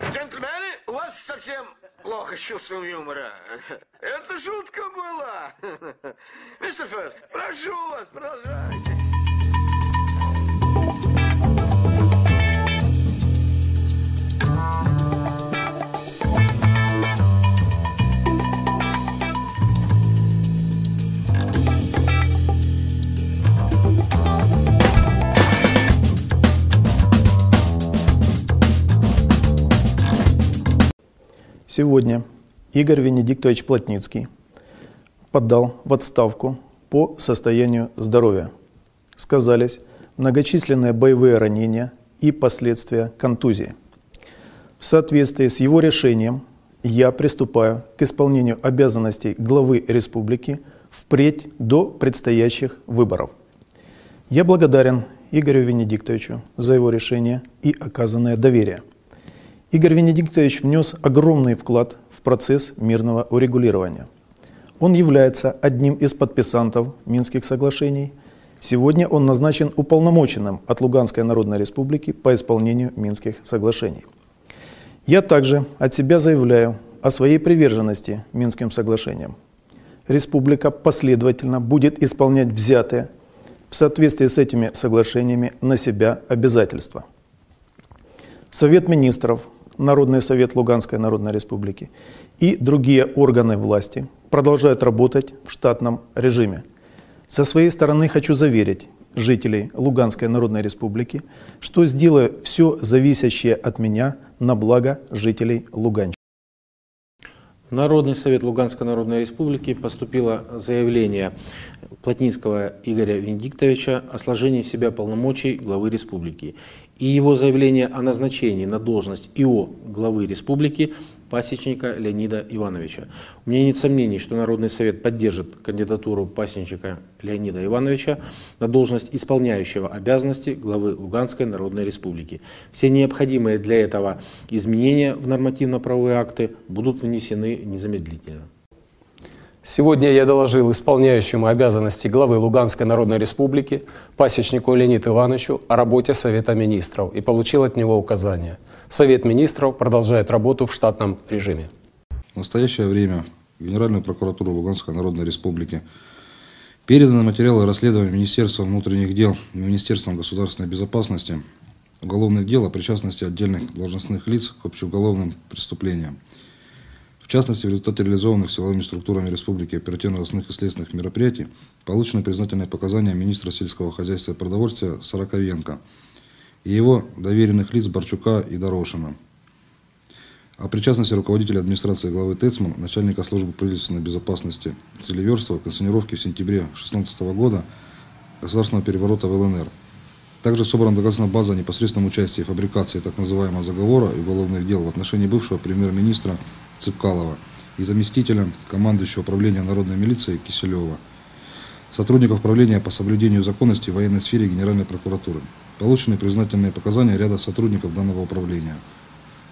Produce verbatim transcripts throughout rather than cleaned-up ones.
Джентльмены, у вас совсем плохо с чувством юмора. Это шутка была. Мистер Ферст, прошу вас, продолжайте. Сегодня Игорь Венедиктович Плотницкий подал в отставку по состоянию здоровья. Сказались многочисленные боевые ранения и последствия контузии. В соответствии с его решением я приступаю к исполнению обязанностей главы республики впредь до предстоящих выборов. Я благодарен Игорю Венедиктовичу за его решение и оказанное доверие. Игорь Венедиктович внес огромный вклад в процесс мирного урегулирования. Он является одним из подписантов Минских соглашений. Сегодня он назначен уполномоченным от Луганской Народной Республики по исполнению Минских соглашений. Я также от себя заявляю о своей приверженности Минским соглашениям. Республика последовательно будет исполнять взятые в соответствии с этими соглашениями на себя обязательства. Совет министров, Народный совет Луганской Народной Республики и другие органы власти продолжают работать в штатном режиме. Со своей стороны хочу заверить жителей Луганской Народной Республики, что сделаю все зависящее от меня на благо жителей Луганщины. В Народный совет Луганской Народной Республики поступило заявление Плотницкого Игоря Венедиктовича о сложении себя полномочий главы республики и его заявление о назначении на должность ИО главы республики Пасечника Леонида Ивановича. У меня нет сомнений, что Народный совет поддержит кандидатуру Пасечника Леонида Ивановича на должность исполняющего обязанности главы Луганской Народной Республики. Все необходимые для этого изменения в нормативно-правовые акты будут внесены незамедлительно. Сегодня я доложил исполняющему обязанности главы Луганской Народной Республики Пасечнику Леониду Ивановичу о работе Совета министров и получил от него указания. Совет министров продолжает работу в штатном режиме. В настоящее время в Генеральную прокуратуру Луганской Народной Республики переданы материалы расследования Министерства внутренних дел и Министерством государственной безопасности уголовных дел о причастности отдельных должностных лиц к общеуголовным преступлениям. В частности, в результате реализованных силовыми структурами республики оперативно-розыскных и следственных мероприятий получены признательные показания министра сельского хозяйства и продовольствия Сороковенко и его доверенных лиц Борчука и Дорошина о причастности руководителя администрации главы Тейтсмана, начальника службы правительственной безопасности Селиверстова к инсценировке в сентябре две тысячи шестнадцатого года государственного переворота в ЛНР. Также собрана доказательная база о непосредственном участии в фабрикации так называемого заговора и уголовных дел в отношении бывшего премьер-министра Цыпкалова и заместителя командующего управления народной милиции Киселева, сотрудников правления по соблюдению законности в военной сфере Генеральной прокуратуры. Получены признательные показания ряда сотрудников данного управления.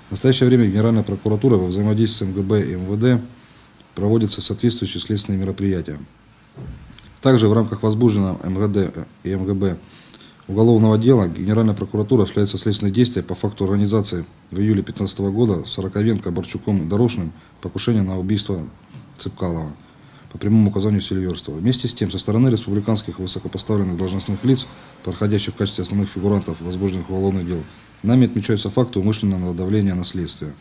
В настоящее время Генеральная прокуратура во взаимодействии с МГБ и МВД проводятся соответствующие следственные мероприятия. Также в рамках возбужденного МВД и МГБ уголовного дела Генеральная прокуратура осуществляется следственные действия по факту организации в июле две тысячи пятнадцатого года Сороковенко, Борчуком и Дорошиным покушения на убийство Цыпкалова по прямому указанию Селиверстова. Вместе с тем, со стороны республиканских высокопоставленных должностных лиц, проходящих в качестве основных фигурантов возбужденных уголовных дел, нами отмечаются факты умышленного давления на следствие.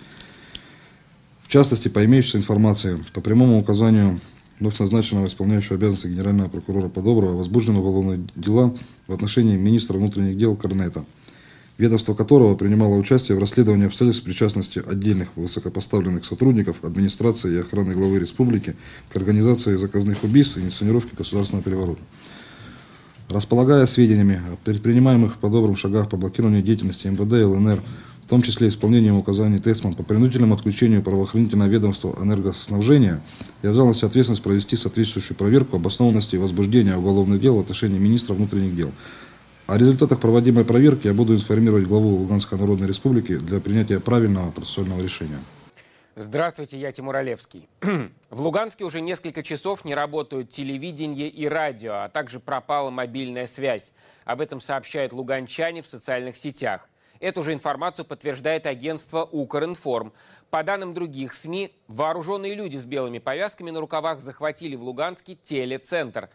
В частности, по имеющейся информации, по прямому указанию вновь назначенного исполняющего обязанности генерального прокурора Подоброва возбуждены уголовные дела в отношении министра внутренних дел Корнета, ведомство которого принимало участие в расследовании обстоятельств причастности отдельных высокопоставленных сотрудников администрации и охраны главы республики к организации заказных убийств и инсценировке государственного переворота. Располагая сведениями о предпринимаемых по добрым шагах по блокированию деятельности МВД и ЛНР, в том числе исполнением указаний Тейтсмана по принудительному отключению правоохранительного ведомства энергоснабжения, я взял на себя ответственность провести соответствующую проверку обоснованности и возбуждения уголовных дел в отношении министра внутренних дел. О результатах проводимой проверки я буду информировать главу Луганской Народной Республики для принятия правильного процессуального решения. Здравствуйте, я Тимур Олевский. В Луганске уже несколько часов не работают телевидение и радио, а также пропала мобильная связь. Об этом сообщают луганчане в социальных сетях. Эту же информацию подтверждает агентство «Укринформ». По данным других СМИ, вооруженные люди с белыми повязками на рукавах захватили в Луганске телецентр.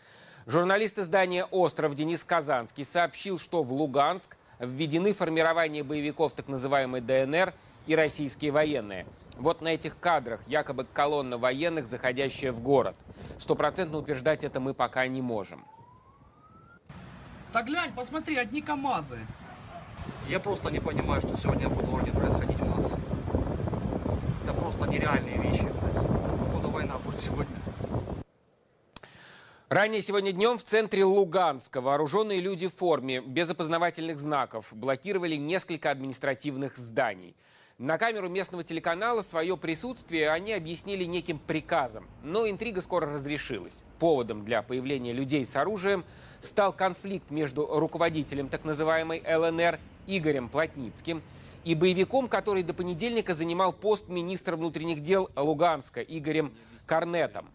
Журналист издания «Остров» Денис Казанский сообщил, что в Луганск введены формирование боевиков так называемой ДНР и российские военные. Вот на этих кадрах якобы колонна военных, заходящая в город. Стопроцентно утверждать это мы пока не можем. Так глянь, посмотри, одни КАМАЗы. Я просто не понимаю, что сегодня будет происходить у нас. Это просто нереальные вещи. Походу, война будет сегодня. Ранее сегодня днем в центре Луганска вооруженные люди в форме, без опознавательных знаков, блокировали несколько административных зданий. На камеру местного телеканала свое присутствие они объяснили неким приказом, но интрига скоро разрешилась. Поводом для появления людей с оружием стал конфликт между руководителем так называемой ЛНР Игорем Плотницким и боевиком, который до понедельника занимал пост министра внутренних дел Луганска Игорем Корнетом.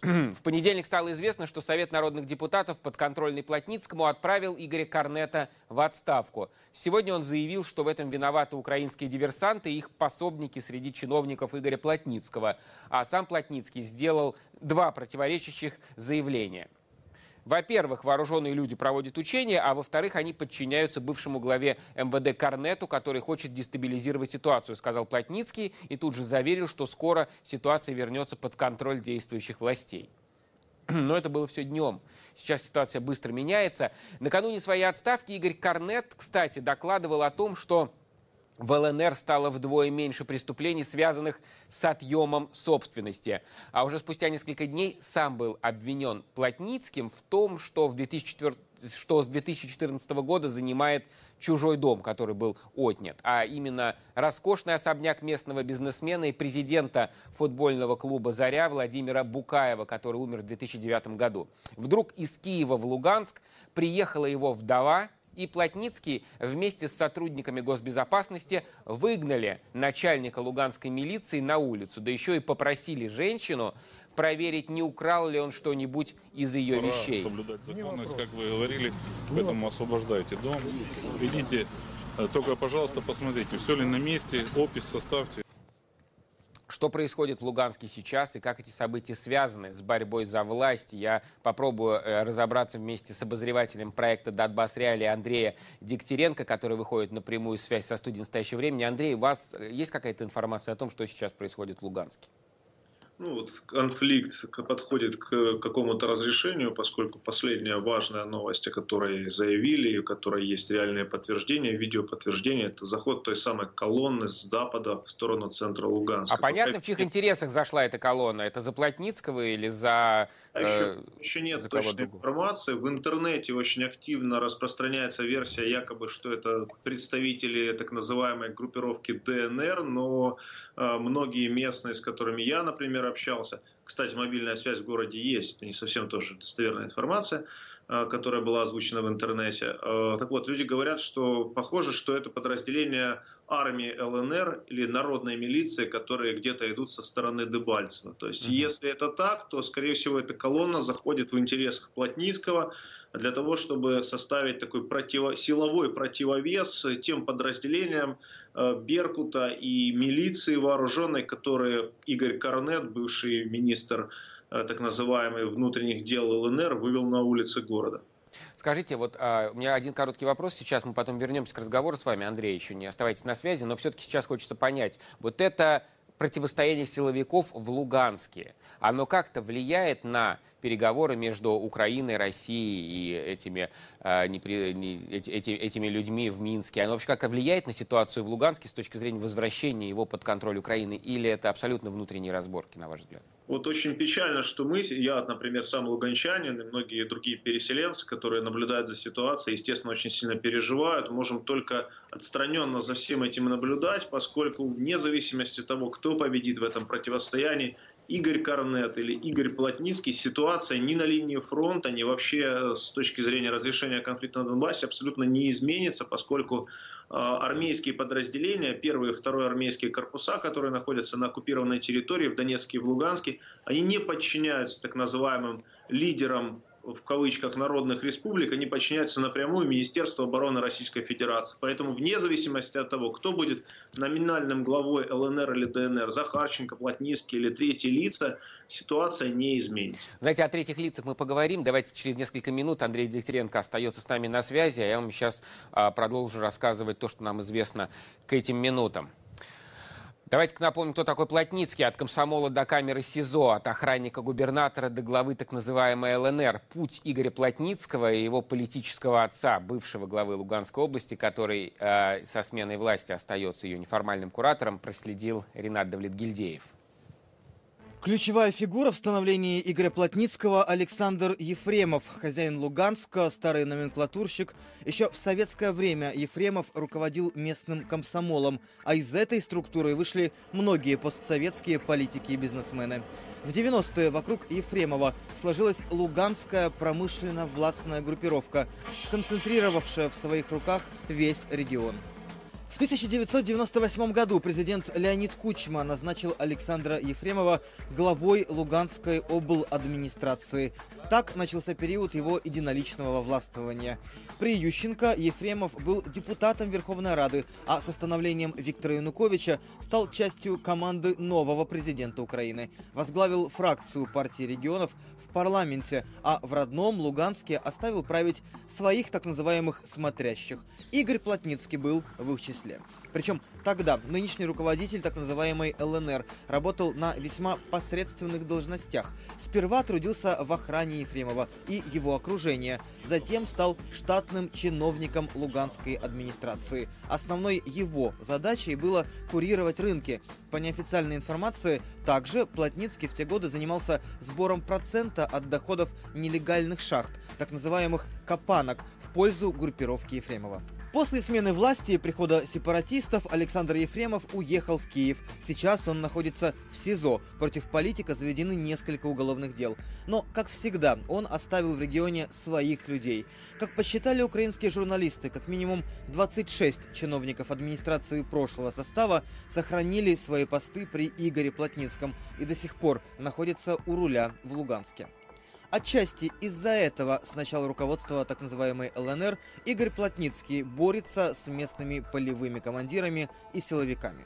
В понедельник стало известно, что Совет народных депутатов, подконтрольный Плотницкому, отправил Игоря Корнета в отставку. Сегодня он заявил, что в этом виноваты украинские диверсанты и их пособники среди чиновников Игоря Плотницкого. А сам Плотницкий сделал два противоречащих заявления. Во-первых, вооруженные люди проводят учения, а во-вторых, они подчиняются бывшему главе МВД Корнету, который хочет дестабилизировать ситуацию, сказал Плотницкий и тут же заверил, что скоро ситуация вернется под контроль действующих властей. Но это было все днем. Сейчас ситуация быстро меняется. Накануне своей отставки Игорь Корнет, кстати, докладывал о том, что в ЛНР стало вдвое меньше преступлений, связанных с отъемом собственности. А уже спустя несколько дней сам был обвинен Плотницким в том, что, в две тысячи четвёртом, что с две тысячи четырнадцатого года занимает чужой дом, который был отнят. А именно роскошный особняк местного бизнесмена и президента футбольного клуба «Заря» Владимира Букаева, который умер в две тысячи девятом году. Вдруг из Киева в Луганск приехала его вдова, и Плотницкий вместе с сотрудниками госбезопасности выгнали начальника луганской милиции на улицу. Да еще и попросили женщину проверить, не украл ли он что-нибудь из ее Пора вещей. Соблюдать законность, как вы говорили, поэтому освобождайте дом. Идите, только, пожалуйста, посмотрите, все ли на месте, опись составьте. Что происходит в Луганске сейчас и как эти события связаны с борьбой за власть, я попробую разобраться вместе с обозревателем проекта «Донбасс Реалии» Андрея Дегтяренко, который выходит на прямую связь со студией «Настоящего времени». Андрей, у вас есть какая-то информация о том, что сейчас происходит в Луганске? Ну, вот конфликт подходит к какому-то разрешению, поскольку последняя важная новость, о которой заявили, у которой есть реальные подтверждения, видеоподтверждения, это заход той самой колонны с запада в сторону центра Луганска. А понятно, Пока... в чьих интересах зашла эта колонна? Это за Плотницкого или за... А еще, еще нет за точной информации. В интернете очень активно распространяется версия якобы, что это представители так называемой группировки ДНР, но э, многие местные, с которыми я, например, общался. Кстати, мобильная связь в городе есть. Это не совсем тоже достоверная информация, которая была озвучена в интернете. Так вот, люди говорят, что похоже, что это подразделение армии ЛНР или народной милиции, которые где-то идут со стороны Дебальцева. То есть, mm-hmm. если это так, то, скорее всего, эта колонна заходит в интересах Плотницкого для того, чтобы составить такой против... силовой противовес тем подразделениям Беркута и милиции вооруженной, которые Игорь Корнет, бывший министр Министр так называемый внутренних дел ЛНР, вывел на улицы города. Скажите, вот а, у меня один короткий вопрос. Сейчас мы потом вернемся к разговору с вами. Андрей, еще не оставайтесь на связи, но все-таки сейчас хочется понять. Вот это противостояние силовиков в Луганске, оно как-то влияет на переговоры между Украиной, Россией и этими, а, не при, не, эти, эти, этими людьми в Минске? Оно вообще как-то влияет на ситуацию в Луганске с точки зрения возвращения его под контроль Украины? Или это абсолютно внутренние разборки, на ваш взгляд? Вот очень печально, что мы, я, например, сам луганчанин и многие другие переселенцы, которые наблюдают за ситуацией, естественно, очень сильно переживают, можем только отстраненно за всем этим наблюдать, поскольку вне зависимости от того, кто победит в этом противостоянии, Игорь Корнет или Игорь Плотницкий, ситуация ни на линии фронта, ни вообще с точки зрения разрешения конфликта на Донбассе абсолютно не изменится, поскольку армейские подразделения, первые и второй армейские корпуса, которые находятся на оккупированной территории в Донецке и в Луганске, они не подчиняются так называемым лидерам в кавычках народных республик, они подчиняются напрямую Министерству обороны Российской Федерации. Поэтому вне зависимости от того, кто будет номинальным главой ЛНР или ДНР, Захарченко, Плотницкий или третьи лица, ситуация не изменится. Давайте о третьих лицах мы поговорим. Давайте через несколько минут. Андрей Дегтяренко остается с нами на связи, а я вам сейчас продолжу рассказывать то, что нам известно к этим минутам. Давайте-ка напомним, кто такой Плотницкий. От комсомола до камеры СИЗО, от охранника губернатора до главы так называемой ЛНР. Путь Игоря Плотницкого и его политического отца, бывшего главы Луганской области, который э, со сменой власти остается ее неформальным куратором, проследил Ренат Давлетгильдеев. Ключевая фигура в становлении Игоря Плотницкого — Александр Ефремов, хозяин Луганска, старый номенклатурщик. Еще в советское время Ефремов руководил местным комсомолом, а из этой структуры вышли многие постсоветские политики и бизнесмены. В девяностые вокруг Ефремова сложилась Луганская промышленно-властная группировка, сконцентрировавшая в своих руках весь регион. В тысяча девятьсот девяносто восьмом году президент Леонид Кучма назначил Александра Ефремова главой Луганской обладминистрации. Так начался период его единоличного властвования. При Ющенко Ефремов был депутатом Верховной Рады, а со становлением Виктора Януковича стал частью команды нового президента Украины. Возглавил фракцию партии регионов в парламенте, а в родном Луганске оставил править своих так называемых «смотрящих». Игорь Плотницкий был в их числе. Причем тогда нынешний руководитель так называемой ЛНР работал на весьма посредственных должностях. Сперва трудился в охране Ефремова и его окружения, затем стал штатным чиновником Луганской администрации. Основной его задачей было курировать рынки. По неофициальной информации, также Плотницкий в те годы занимался сбором процента от доходов нелегальных шахт, так называемых «копанок», в пользу группировки Ефремова. После смены власти и прихода сепаратистов Александр Ефремов уехал в Киев. Сейчас он находится в СИЗО. Против политика заведены несколько уголовных дел. Но, как всегда, он оставил в регионе своих людей. Как посчитали украинские журналисты, как минимум двадцать шесть чиновников администрации прошлого состава сохранили свои посты при Игоре Плотницком и до сих пор находятся у руля в Луганске. Отчасти из-за этого с начала руководства так называемой ЛНР Игорь Плотницкий борется с местными полевыми командирами и силовиками.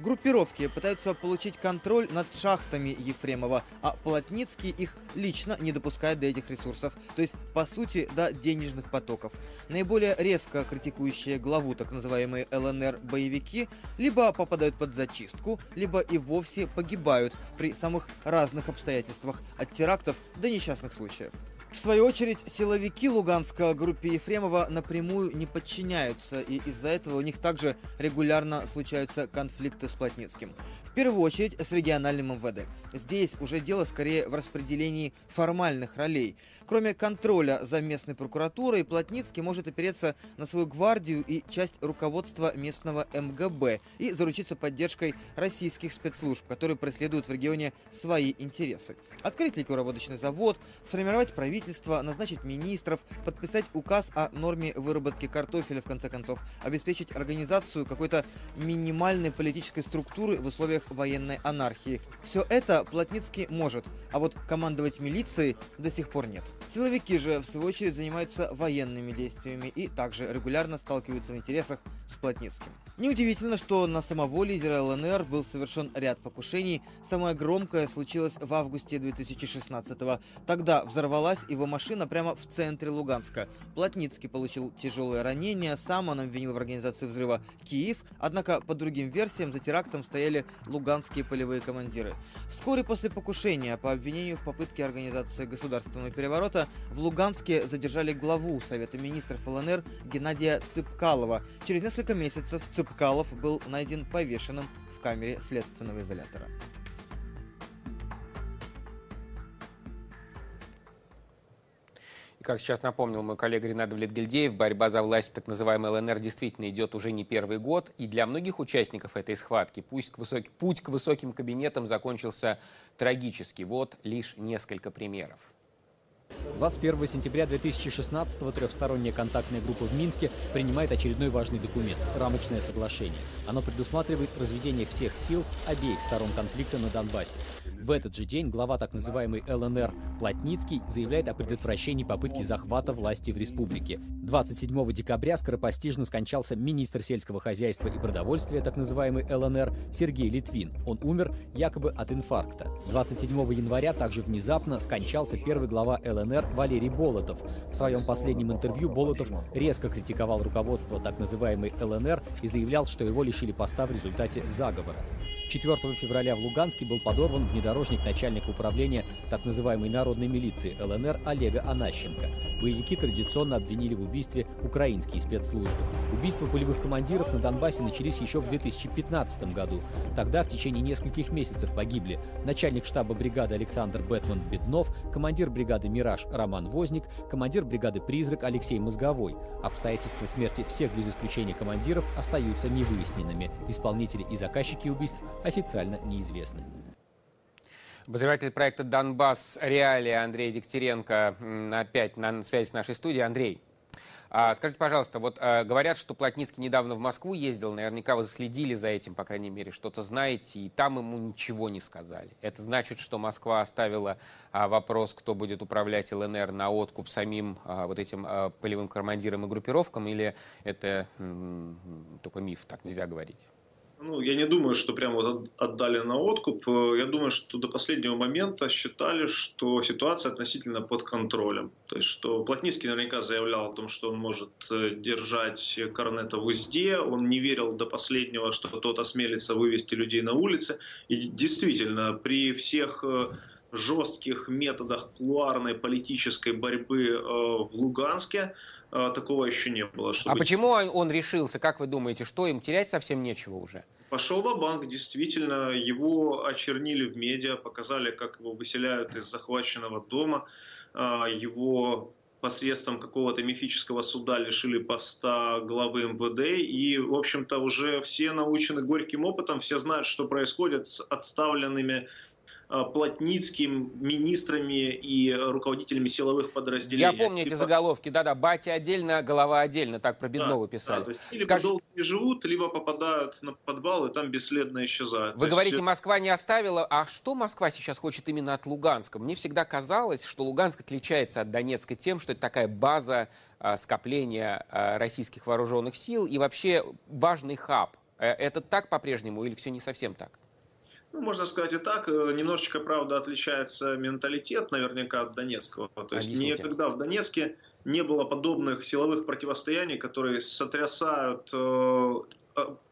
Группировки пытаются получить контроль над шахтами Ефремова, а Плотницкий их лично не допускает до этих ресурсов, то есть, по сути, до денежных потоков. Наиболее резко критикующие главу так называемые ЛНР боевики либо попадают под зачистку, либо и вовсе погибают при самых разных обстоятельствах, от терактов до несчастных случаев. В свою очередь, силовики Луганска группе Ефремова напрямую не подчиняются, и из-за этого у них также регулярно случаются конфликты с Плотницким. В первую очередь с региональным МВД. Здесь уже дело скорее в распределении формальных ролей. Кроме контроля за местной прокуратурой, Плотницкий может опереться на свою гвардию и часть руководства местного МГБ и заручиться поддержкой российских спецслужб, которые преследуют в регионе свои интересы. Открыть ликероводочный завод, сформировать правительство, назначить министров, подписать указ о норме выработки картофеля, в конце концов, обеспечить организацию какой-то минимальной политической структуры в условиях военной анархии. Все это Плотницкий может, а вот командовать милицией до сих пор нет. Силовики же, в свою очередь, занимаются военными действиями и также регулярно сталкиваются в интересах с Плотницким. Неудивительно, что на самого лидера ЛНР был совершен ряд покушений. Самое громкое случилось в августе две тысячи шестнадцатого. Тогда взорвалась его машина прямо в центре Луганска. Плотницкий получил тяжелые ранения, сам он обвинил в организации взрыва Киев. Однако, по другим версиям, за терактом стояли луганские полевые командиры. Вскоре после покушения по обвинению в попытке организации государственного переворота в Луганске задержали главу Совета министров ЛНР Геннадия Цыпкалова. Через несколько месяцев Цыпкалов был найден повешенным в камере следственного изолятора. И, как сейчас напомнил мой коллега Ренат Давлетгильдеев, борьба за власть в так называемой ЛНР действительно идет уже не первый год. И для многих участников этой схватки пусть к высоким, путь к высоким кабинетам закончился трагически. Вот лишь несколько примеров. двадцать первого сентября две тысячи шестнадцатого трехсторонняя контактная группа в Минске принимает очередной важный документ – рамочное соглашение. Оно предусматривает разведение всех сил обеих сторон конфликта на Донбассе. В этот же день глава так называемой ЛНР Плотницкий заявляет о предотвращении попытки захвата власти в республике. двадцать седьмого декабря скоропостижно скончался министр сельского хозяйства и продовольствия так называемой ЛНР Сергей Литвин. Он умер якобы от инфаркта. двадцать седьмого января также внезапно скончался первый глава ЛНР Валерий Болотов. В своем последнем интервью Болотов резко критиковал руководство так называемой ЛНР и заявлял, что его лишили поста в результате заговора. четвёртого февраля в Луганске был подорван внедорожник начальника управления так называемой народной милиции ЛНР Олега Анащенко. Боевики традиционно обвинили в убийстве украинские спецслужбы. Убийства полевых командиров на Донбассе начались еще в две тысячи пятнадцатом году. Тогда в течение нескольких месяцев погибли начальник штаба бригады Александр Бэтмен Беднов, командир бригады «Мираж» Роман Возник, командир бригады «Призрак» Алексей Мозговой. Обстоятельства смерти всех без исключения командиров остаются невыясненными. Исполнители и заказчики убийств официально неизвестны. Обозреватель проекта «Донбасс. Реалии» Андрей Дегтяренко опять на связи с нашей студией. Андрей, скажите, пожалуйста, вот говорят, что Плотницкий недавно в Москву ездил, наверняка вы следили за этим, по крайней мере, что-то знаете, и там ему ничего не сказали. Это значит, что Москва оставила вопрос, кто будет управлять ЛНР, на откуп самим вот этим полевым командирам и группировкам, или это только миф, так нельзя говорить? Ну, я не думаю, что прямо вот отдали на откуп. Я думаю, что до последнего момента считали, что ситуация относительно под контролем. То есть, что Плотницкий наверняка заявлял о том, что он может держать Корнета в узде. Он не верил до последнего, что тот осмелится вывести людей на улицы. И действительно, при всех жестких методах кулуарной политической борьбы в Луганске такого еще не было. Чтобы... А почему он решился, как вы думаете, что им терять совсем нечего уже? Пошел ва-банк, действительно, его очернили в медиа, показали, как его выселяют из захваченного дома, его посредством какого-то мифического суда лишили поста главы МВД. И, в общем-то, уже все научены горьким опытом, все знают, что происходит с отставленными Плотницким, министрами и руководителями силовых подразделений. Я помню эти заголовки, да-да, батя отдельно, голова отдельно, так про Беднова да, писали. Да, то есть, либо Скаж... долго не живут, либо попадают на подвал и там бесследно исчезают. Вы то говорите, есть... Москва не оставила, а что Москва сейчас хочет именно от Луганска? Мне всегда казалось, что Луганск отличается от Донецка тем, что это такая база а, скопления а, российских вооруженных сил и вообще важный хаб. Это так по-прежнему или все не совсем так? Ну, можно сказать и так. Немножечко, правда, отличается менталитет, наверняка, от донецкого. То есть Объясните. Никогда в Донецке не было подобных силовых противостояний, которые сотрясают э,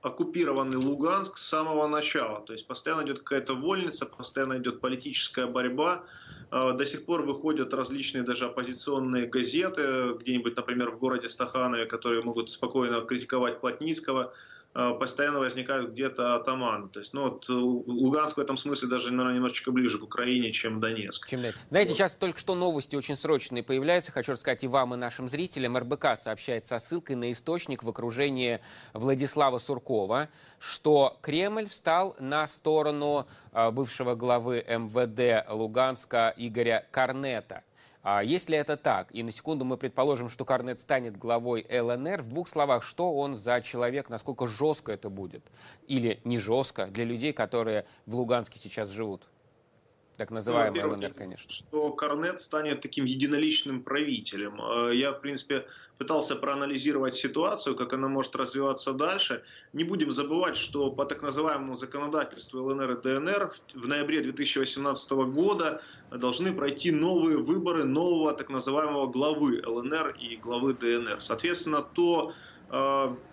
оккупированный Луганск с самого начала. То есть постоянно идет какая-то вольница, постоянно идет политическая борьба. Э, до сих пор выходят различные даже оппозиционные газеты, где-нибудь, например, в городе Стаханове, которые могут спокойно критиковать Плотницкого. Постоянно возникают где-то атаманы. То есть, ну, вот Луганск в этом смысле даже, наверное, немножечко ближе к Украине, чем Донецк. Чем Донецк. Знаете, вот. Сейчас только что новости очень срочные появляются. Хочу рассказать и вам, и нашим зрителям. РБК сообщает со ссылкой на источник в окружении Владислава Суркова, что Кремль встал на сторону бывшего главы МВД Луганска Игоря Корнета. Если это так, и на секунду мы предположим, что Корнет станет главой ЛНР, в двух словах, что он за человек, насколько жестко это будет? Или не жестко для людей, которые в Луганске сейчас живут? Так называемый ну, ЛНР, конечно. Что Корнет станет таким единоличным правителем. Я, в принципе, пытался проанализировать ситуацию, как она может развиваться дальше. Не будем забывать, что по так называемому законодательству ЛНР и ДНР в ноябре две тысячи восемнадцатого года должны пройти новые выборы нового так называемого главы ЛНР и главы ДНР. Соответственно, то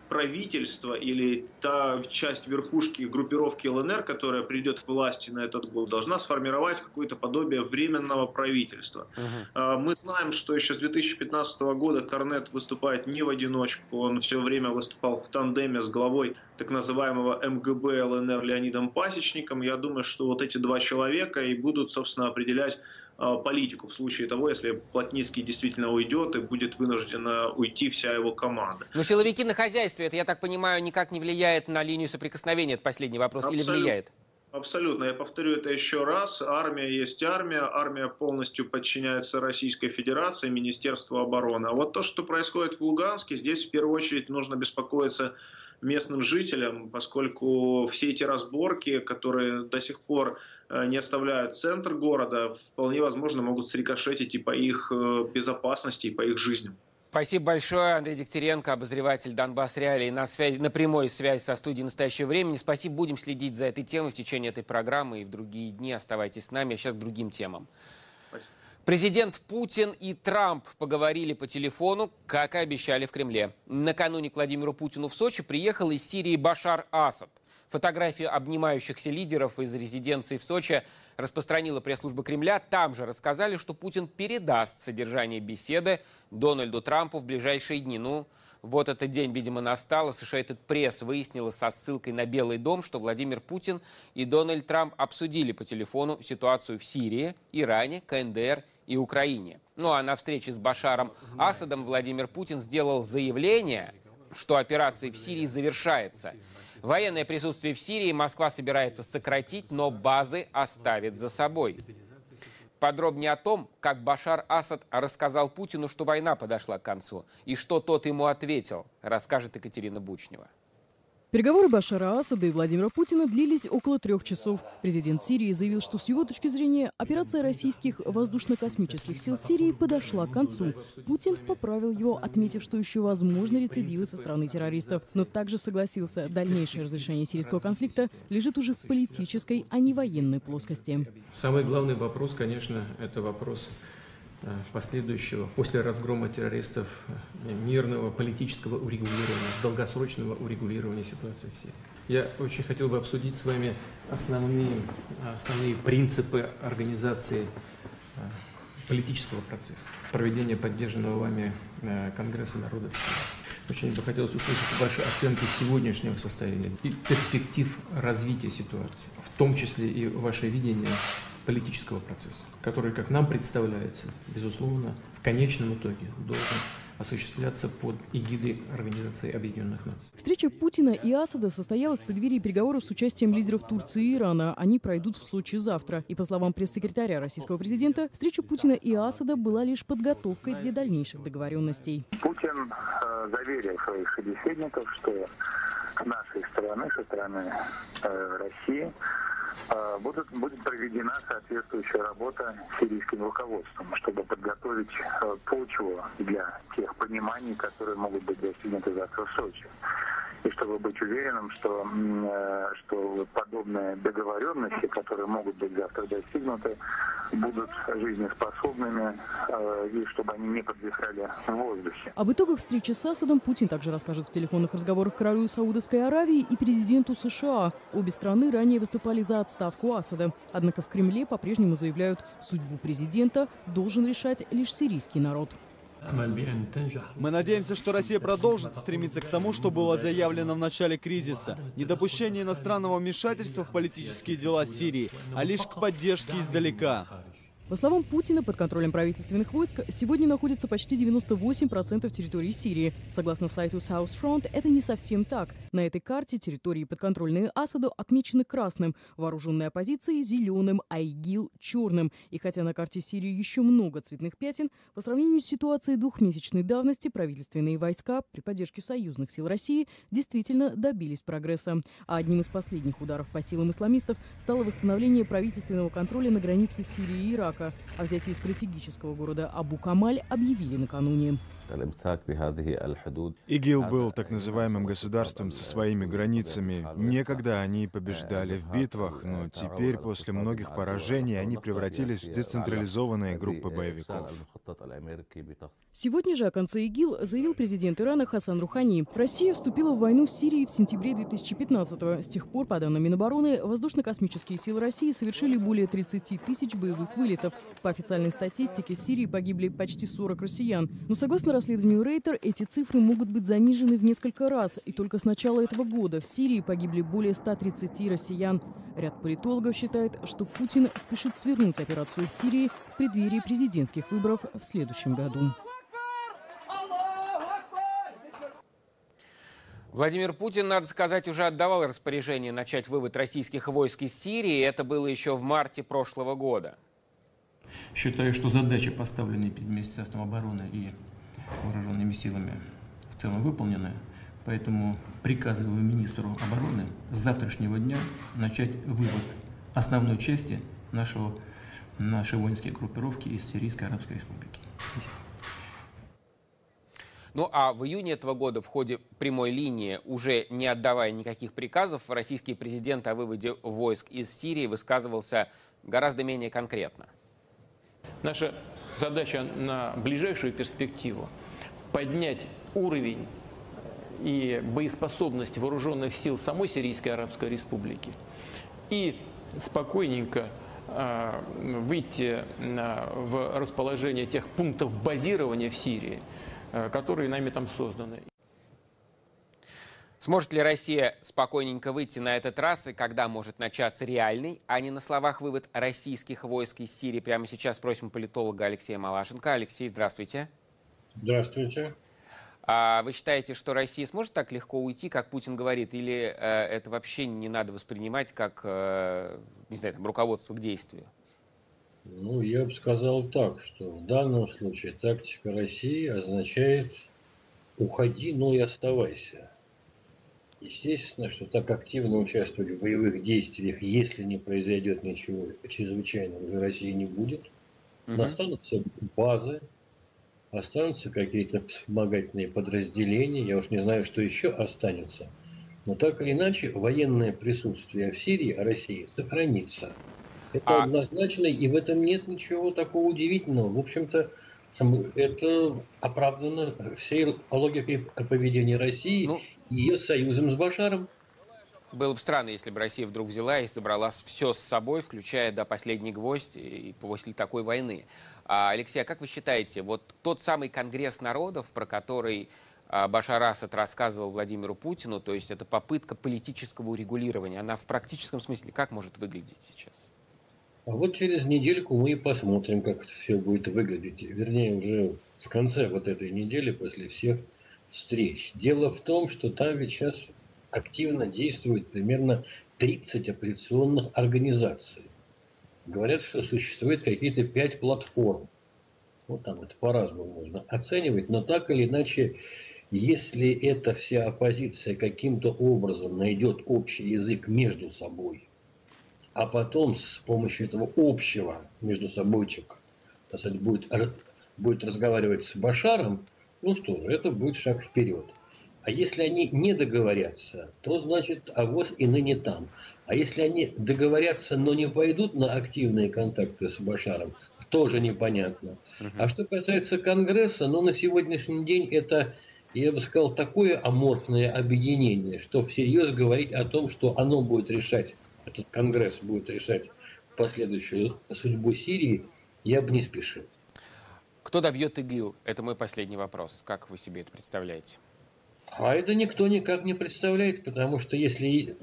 правительство или та часть верхушки группировки ЛНР, которая придет к власти на этот год, должна сформировать какое-то подобие временного правительства. Uh-huh. Мы знаем, что еще с две тысячи пятнадцатого года Корнет выступает не в одиночку. Он все время выступал в тандеме с главой так называемого МГБ ЛНР Леонидом Пасечником. Я думаю, что вот эти два человека и будут, собственно, определять политику в случае того, если Плотницкий действительно уйдет и будет вынуждена уйти вся его команда. Но силовики на хозяйстве, это, я так понимаю, никак не влияет на линию соприкосновения, это последний вопрос, Абсолютно. Или влияет? Абсолютно. Я повторю это еще раз. Армия есть армия. Армия полностью подчиняется Российской Федерации, Министерству обороны. А вот то, что происходит в Луганске, здесь в первую очередь нужно беспокоиться местным жителям, поскольку все эти разборки, которые до сих пор не оставляют центр города, вполне возможно могут срикошетить и по их безопасности, и по их жизням. Спасибо большое, Андрей Дегтяренко, обозреватель Донбасс Реалии, на связи, на прямой связи со студией «Настоящего времени». Спасибо, будем следить за этой темой в течение этой программы и в другие дни. Оставайтесь с нами, а сейчас к другим темам. Спасибо. Президент Путин и Трамп поговорили по телефону, как и обещали в Кремле. Накануне к Владимиру Путину в Сочи приехал из Сирии Башар Асад. Фотографии обнимающихся лидеров из резиденции в Сочи распространила пресс-служба Кремля. Там же рассказали, что Путин передаст содержание беседы Дональду Трампу в ближайшие дни. Ну, вот этот день, видимо, настал. Associated Press выяснила со ссылкой на Белый дом, что Владимир Путин и Дональд Трамп обсудили по телефону ситуацию в Сирии, Иране, КНДР и Украине. Ну а на встрече с Башаром Асадом Владимир Путин сделал заявление, что операция в Сирии завершается. Военное присутствие в Сирии Москва собирается сократить, но базы оставит за собой. Подробнее о том, как Башар Асад рассказал Путину, что война подошла к концу, и что тот ему ответил, расскажет Екатерина Бучнева. Переговоры Башара Асада и Владимира Путина длились около трех часов. Президент Сирии заявил, что с его точки зрения операция российских воздушно-космических сил Сирии подошла к концу. Путин поправил его, отметив, что еще возможны рецидивы со стороны террористов. Но также согласился, дальнейшее разрешение сирийского конфликта лежит уже в политической, а не военной плоскости. Самый главный вопрос, конечно, это вопрос последующего, после разгрома террористов, мирного политического урегулирования, долгосрочного урегулирования ситуации в Сирии. Я очень хотел бы обсудить с вами основные, основные принципы организации политического процесса, проведения поддержанного вами Конгресса народов. Очень бы хотелось услышать ваши оценки сегодняшнего состояния и перспектив развития ситуации, в том числе и ваше видение политического процесса, который, как нам представляется, безусловно, в конечном итоге должен осуществляться под эгидой Организации Объединенных Наций. Встреча Путина и Асада состоялась в преддверии переговоров с участием лидеров Турции и Ирана. Они пройдут в Сочи завтра. И по словам пресс-секретаря российского президента, встреча Путина и Асада была лишь подготовкой для дальнейших договоренностей. Путин заверил своих собеседников, что с нашей стороны, со стороны России, Будет, будет проведена соответствующая работа сирийским руководством, чтобы подготовить почву для тех пониманий, которые могут быть достигнуты завтра в Сочи. И чтобы быть уверенным, что, что подобные договоренности, которые могут быть завтра достигнуты, будут жизнеспособными, и чтобы они не подвисали в воздухе. Об итогах встречи с Асадом Путин также расскажет в телефонных разговорах королю Саудовской Аравии и президенту США. Обе страны ранее выступали за отставку Асада. Однако в Кремле по-прежнему заявляют, судьбу президента должен решать лишь сирийский народ. Мы надеемся, что Россия продолжит стремиться к тому, что было заявлено в начале кризиса – недопущение иностранного вмешательства в политические дела Сирии, а лишь к поддержке издалека. По словам Путина, под контролем правительственных войск сегодня находится почти девяносто восемь процентов территории Сирии. Согласно сайту South Front, это не совсем так. На этой карте территории, подконтрольные Асаду, отмечены красным, вооруженная оппозиция – зеленым, а ИГИЛ – черным. И хотя на карте Сирии еще много цветных пятен, по сравнению с ситуацией двухмесячной давности правительственные войска при поддержке союзных сил России действительно добились прогресса. А одним из последних ударов по силам исламистов стало восстановление правительственного контроля на границе Сирии и Ирака. О взятии стратегического города Абу-Камаль объявили накануне. ИГИЛ был так называемым государством со своими границами. Некогда они побеждали в битвах, но теперь, после многих поражений, они превратились в децентрализованные группы боевиков. Сегодня же о конце ИГИЛ заявил президент Ирана Хасан Рухани. Россия вступила в войну в Сирии в сентябре две тысячи пятнадцатого. С тех пор, по данным Минобороны, воздушно-космические силы России совершили более тридцати тысяч боевых вылетов. По официальной статистике, в Сирии погибли почти сорок россиян. Но, согласно расследованию Рейтер, эти цифры могут быть занижены в несколько раз. И только с начала этого года в Сирии погибли более ста тридцати россиян. Ряд политологов считает, что Путин спешит свернуть операцию в Сирии в преддверии президентских выборов в следующем году. Владимир Путин, надо сказать, уже отдавал распоряжение начать вывод российских войск из Сирии. Это было еще в марте прошлого года. Считаю, что задачи, поставленные перед Министерством обороны и вооруженными силами, в целом выполнены. Поэтому приказываю министру обороны с завтрашнего дня начать вывод основной части нашего, нашей воинской группировки из Сирийской Арабской Республики. Ну а в июне этого года в ходе прямой линии, уже не отдавая никаких приказов, российский президент о выводе войск из Сирии высказывался гораздо менее конкретно. Наша задача на ближайшую перспективу – поднять уровень и боеспособность вооруженных сил самой Сирийской Арабской Республики и спокойненько выйти в расположение тех пунктов базирования в Сирии, которые нами там созданы. Сможет ли Россия спокойненько выйти на этот раз, и когда может начаться реальный, а не на словах, вывод российских войск из Сирии? Прямо сейчас просим политолога Алексея Малашенко. Алексей, здравствуйте. Здравствуйте. А вы считаете, что Россия сможет так легко уйти, как Путин говорит, или э, это вообще не надо воспринимать как, э, не знаю, там, руководство к действию? Ну, я бы сказал так, что в данном случае тактика России означает «уходи, но и оставайся». Естественно, что так активно участвовать в боевых действиях, если не произойдет ничего чрезвычайного, уже России не будет. Uh-huh. Останутся базы, останутся какие-то вспомогательные подразделения, я уж не знаю, что еще останется. Но так или иначе, военное присутствие в Сирии, а России, сохранится. Это а... однозначно, и в этом нет ничего такого удивительного. В общем-то, это оправдано всей логикой поведения России, ну, и ее союзом с Башаром. Было бы странно, если бы Россия вдруг взяла и собрала все с собой, включая до да, последний гвоздь, и после такой войны. А, Алексей, а как вы считаете, вот тот самый Конгресс народов, про который а, Башар Асад рассказывал Владимиру Путину, то есть это попытка политического урегулирования, она в практическом смысле как может выглядеть сейчас? А вот через недельку мы и посмотрим, как это все будет выглядеть. Вернее, уже в конце вот этой недели, после всех встреч. Дело в том, что там ведь сейчас активно действует примерно тридцать оппозиционных организаций. Говорят, что существует какие-то пять платформ. Вот там это по-разному можно оценивать. Но так или иначе, если эта вся оппозиция каким-то образом найдет общий язык между собой, а потом с помощью этого общего между собойчик будет, будет разговаривать с Башаром, ну что же, это будет шаг вперед. А если они не договорятся, то значит авось и ныне там. А если они договорятся, но не пойдут на активные контакты с Башаром, тоже непонятно. Uh-huh. А что касается Конгресса, ну на сегодняшний день это, я бы сказал, такое аморфное объединение, что всерьез говорить о том, что оно будет решать, этот Конгресс будет решать последующую судьбу Сирии, я бы не спешил. Кто добьет ИГИЛ? Это мой последний вопрос. Как вы себе это представляете? А это никто никак не представляет, потому что если,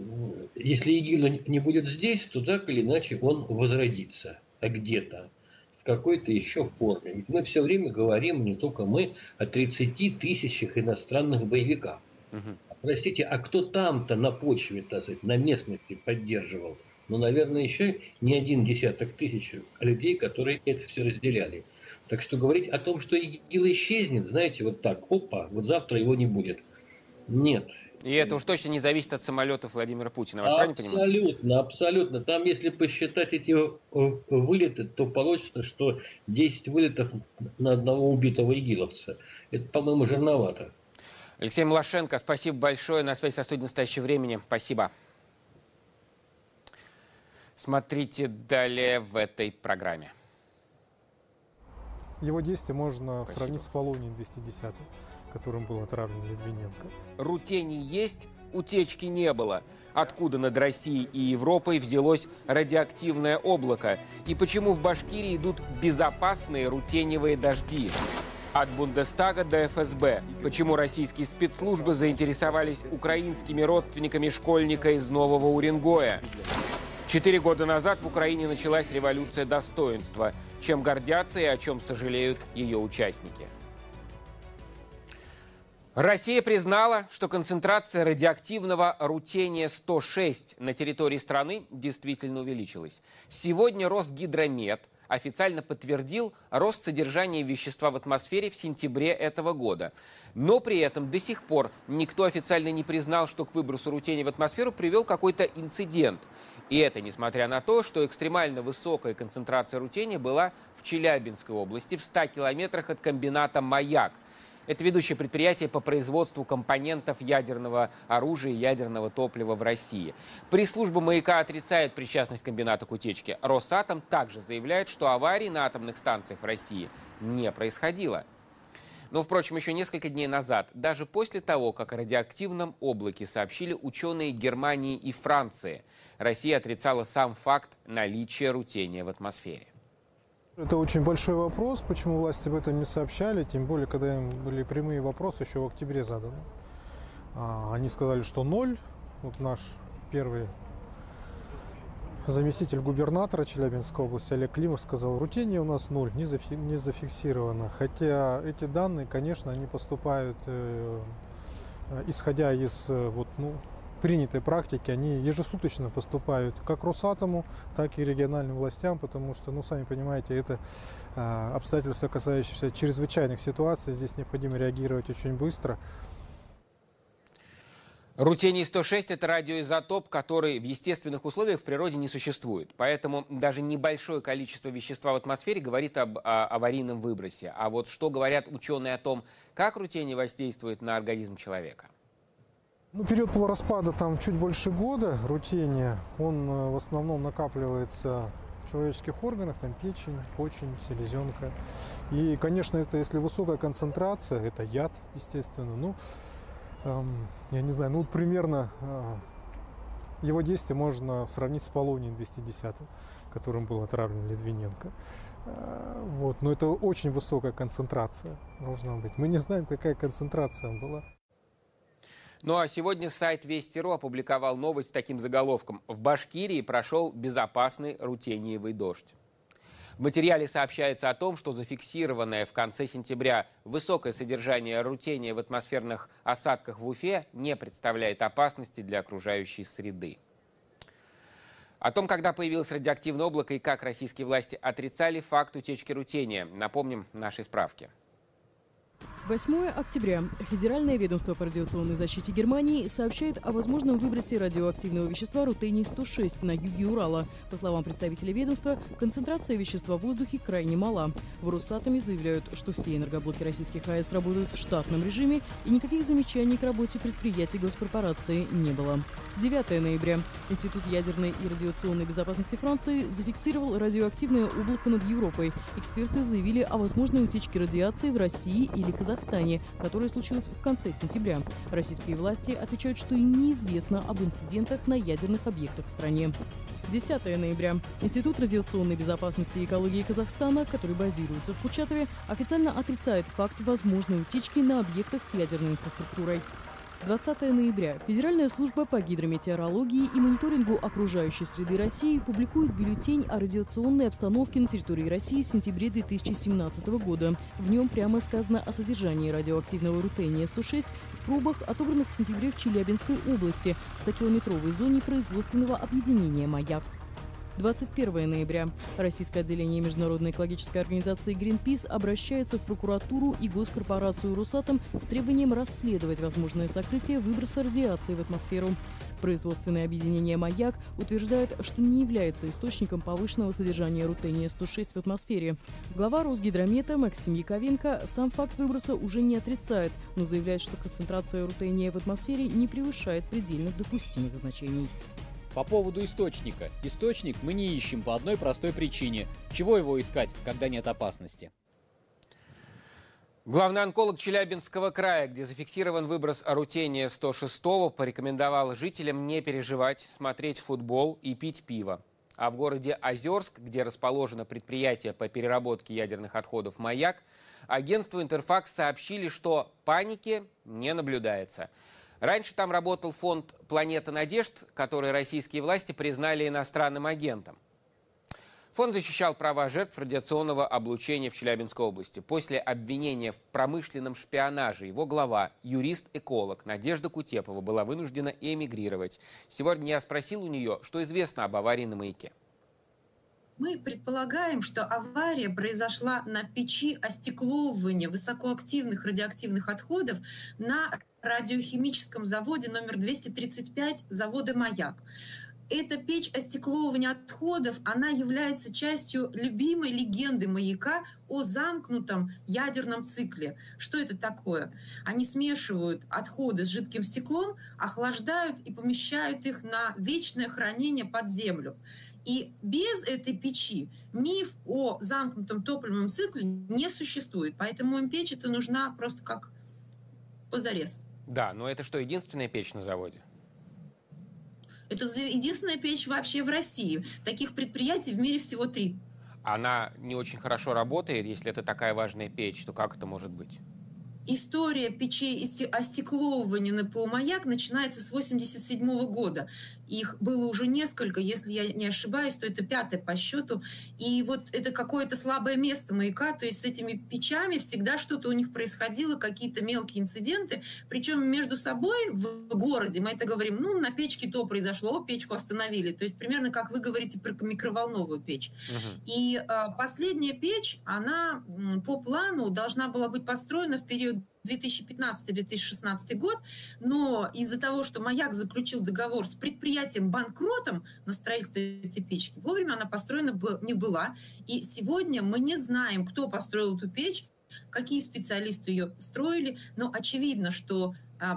если ИГИЛ не будет здесь, то так или иначе он возродится где-то, в какой-то еще форме. Ведь мы все время говорим, не только мы, о тридцати тысячах иностранных боевиках. Угу. Простите, а кто там-то на почве, так сказать, на местности поддерживал? Ну, наверное, еще не один десяток тысяч людей, которые это все разделяли. Так что говорить о том, что ИГИЛ исчезнет, знаете, вот так, опа, вот завтра его не будет. Нет. И это уж точно не зависит от самолетов Владимира Путина, вас правильно понимаю? Абсолютно, абсолютно. Там, если посчитать эти вылеты, то получится, что десять вылетов на одного убитого игиловца. Это, по-моему, жирновато. Алексей Малашенко, спасибо большое. На связи со студией в настоящее время. Спасибо. Смотрите далее в этой программе. Его действие можно спасибо. сравнить с полонием двести десятым, которым был отравлен Литвиненко. Рутений есть, утечки не было. Откуда над Россией и Европой взялось радиоактивное облако? И почему в Башкирии идут безопасные рутениевые дожди? От Бундестага до ФСБ. Почему российские спецслужбы заинтересовались украинскими родственниками школьника из Нового Уренгоя? Четыре года назад в Украине началась революция достоинства. Чем гордятся и о чем сожалеют ее участники? Россия признала, что концентрация радиоактивного рутения сто шесть на территории страны действительно увеличилась. Сегодня Росгидромет официально подтвердил рост содержания вещества в атмосфере в сентябре этого года. Но при этом до сих пор никто официально не признал, что к выбросу рутения в атмосферу привел какой-то инцидент. И это несмотря на то, что экстремально высокая концентрация рутения была в Челябинской области в ста километрах от комбината «Маяк». Это ведущее предприятие по производству компонентов ядерного оружия и ядерного топлива в России. Пресс-служба «Маяка» отрицает причастность комбината к утечке. Росатом также заявляет, что аварии на атомных станциях в России не происходило. Но, впрочем, еще несколько дней назад, даже после того, как о радиоактивном облаке сообщили ученые Германии и Франции, Россия отрицала сам факт наличия рутения в атмосфере. Это очень большой вопрос, почему власти об этом не сообщали, тем более, когда им были прямые вопросы еще в октябре заданы. Они сказали, что ноль. Вот наш первый заместитель губернатора Челябинской области Олег Климов сказал, рутения у нас ноль, не зафиксировано. Хотя эти данные, конечно, они поступают, э, исходя из вот, ну, принятой практики, они ежесуточно поступают как Росатому, так и региональным властям, потому что, ну, сами понимаете, это э, обстоятельства, касающиеся чрезвычайных ситуаций, здесь необходимо реагировать очень быстро. Рутений сто шесть – это радиоизотоп, который в естественных условиях в природе не существует. Поэтому даже небольшое количество вещества в атмосфере говорит об о, аварийном выбросе. А вот что говорят ученые о том, как рутений воздействует на организм человека? Ну, период полураспада там чуть больше года рутения. Он в основном накапливается в человеческих органах, там печень, почень, селезенка. И, конечно, это если высокая концентрация, это яд, естественно. Ну, я не знаю, ну вот примерно его действие можно сравнить с полонием двести десятым, которым был отравлен Литвиненко. Вот. Но это очень высокая концентрация должна быть. Мы не знаем, какая концентрация была. Ну а сегодня сайт Вести точка ру опубликовал новость с таким заголовком: «В Башкирии прошел безопасный рутениевый дождь». В материале сообщается о том, что зафиксированное в конце сентября высокое содержание рутения в атмосферных осадках в Уфе не представляет опасности для окружающей среды. О том, когда появилось радиоактивное облако и как российские власти отрицали факт утечки рутения, напомним нашей справке. восьмого октября. Федеральное ведомство по радиационной защите Германии сообщает о возможном выбросе радиоактивного вещества рутений сто шесть на юге Урала. По словам представителей ведомства, концентрация вещества в воздухе крайне мала. В Росатоме заявляют, что все энергоблоки российских АЭС работают в штатном режиме и никаких замечаний к работе предприятий госкорпорации не было. девятого ноября. Институт ядерной и радиационной безопасности Франции зафиксировал радиоактивное облако над Европой. Эксперты заявили о возможной утечке радиации в России или Казахстане. Казахстане, которое случилось в конце сентября. Российские власти отвечают, что им неизвестно об инцидентах на ядерных объектах в стране. десятого ноября. Институт радиационной безопасности и экологии Казахстана, который базируется в Курчатове, официально отрицает факт возможной утечки на объектах с ядерной инфраструктурой. двадцатого ноября. Федеральная служба по гидрометеорологии и мониторингу окружающей среды России публикует бюллетень о радиационной обстановке на территории России в сентябре две тысячи семнадцатого года. В нем прямо сказано о содержании радиоактивного рутения сто шесть в пробах, отобранных в сентябре в Челябинской области, в стокилометровой зоне производственного объединения «Маяк». двадцать первого ноября. Российское отделение Международной экологической организации «Гринпис» обращается в прокуратуру и госкорпорацию «Росатом» с требованием расследовать возможное сокрытие выброса радиации в атмосферу. Производственное объединение «Маяк» утверждает, что не является источником повышенного содержания рутения сто шесть в атмосфере. Глава Росгидромета Максим Яковенко сам факт выброса уже не отрицает, но заявляет, что концентрация рутения в атмосфере не превышает предельных допустимых значений. По поводу источника. Источник мы не ищем по одной простой причине. Чего его искать, когда нет опасности? Главный онколог Челябинского края, где зафиксирован выброс рутения сто шесть, порекомендовал жителям не переживать, смотреть футбол и пить пиво. А в городе Озерск, где расположено предприятие по переработке ядерных отходов «Маяк», агентству «Интерфакс» сообщили, что паники не наблюдается. Раньше там работал фонд «Планета надежд», который российские власти признали иностранным агентом. Фонд защищал права жертв радиационного облучения в Челябинской области. После обвинения в промышленном шпионаже его глава, юрист-эколог Надежда Кутепова, была вынуждена эмигрировать. Сегодня я спросил у нее, что известно об аварии на «Маяке». Мы предполагаем, что авария произошла на печи остекловывания высокоактивных радиоактивных отходов на радиохимическом заводе номер двести тридцать пять завода «Маяк». Эта печь остекловывания отходов, она является частью любимой легенды «Маяка» о замкнутом ядерном цикле. Что это такое? Они смешивают отходы с жидким стеклом, охлаждают и помещают их на вечное хранение под землю. И без этой печи миф о замкнутом топливном цикле не существует. Поэтому им печь-то нужна просто как позарез. Да, но это что, единственная печь на заводе? Это единственная печь вообще в России. Таких предприятий в мире всего три. Она не очень хорошо работает, если это такая важная печь, то как это может быть? История печей остекловывания НПО «Маяк» начинается с восемьдесят седьмого года. Их было уже несколько, если я не ошибаюсь, то это пятое по счету. И вот это какое-то слабое место «Маяка», то есть с этими печами всегда что-то у них происходило, какие-то мелкие инциденты. Причем между собой в городе мы это говорим, ну, на печке то произошло, печку остановили. То есть примерно как вы говорите про микроволновую печь. Угу. И э, последняя печь, она по плану должна была быть построена в период две тысячи пятнадцатый — две тысячи шестнадцатый год, но из-за того, что «Маяк» заключил договор с предприятием-банкротом на строительство этой печки, вовремя она построена не была. И сегодня мы не знаем, кто построил эту печь, какие специалисты ее строили, но очевидно, что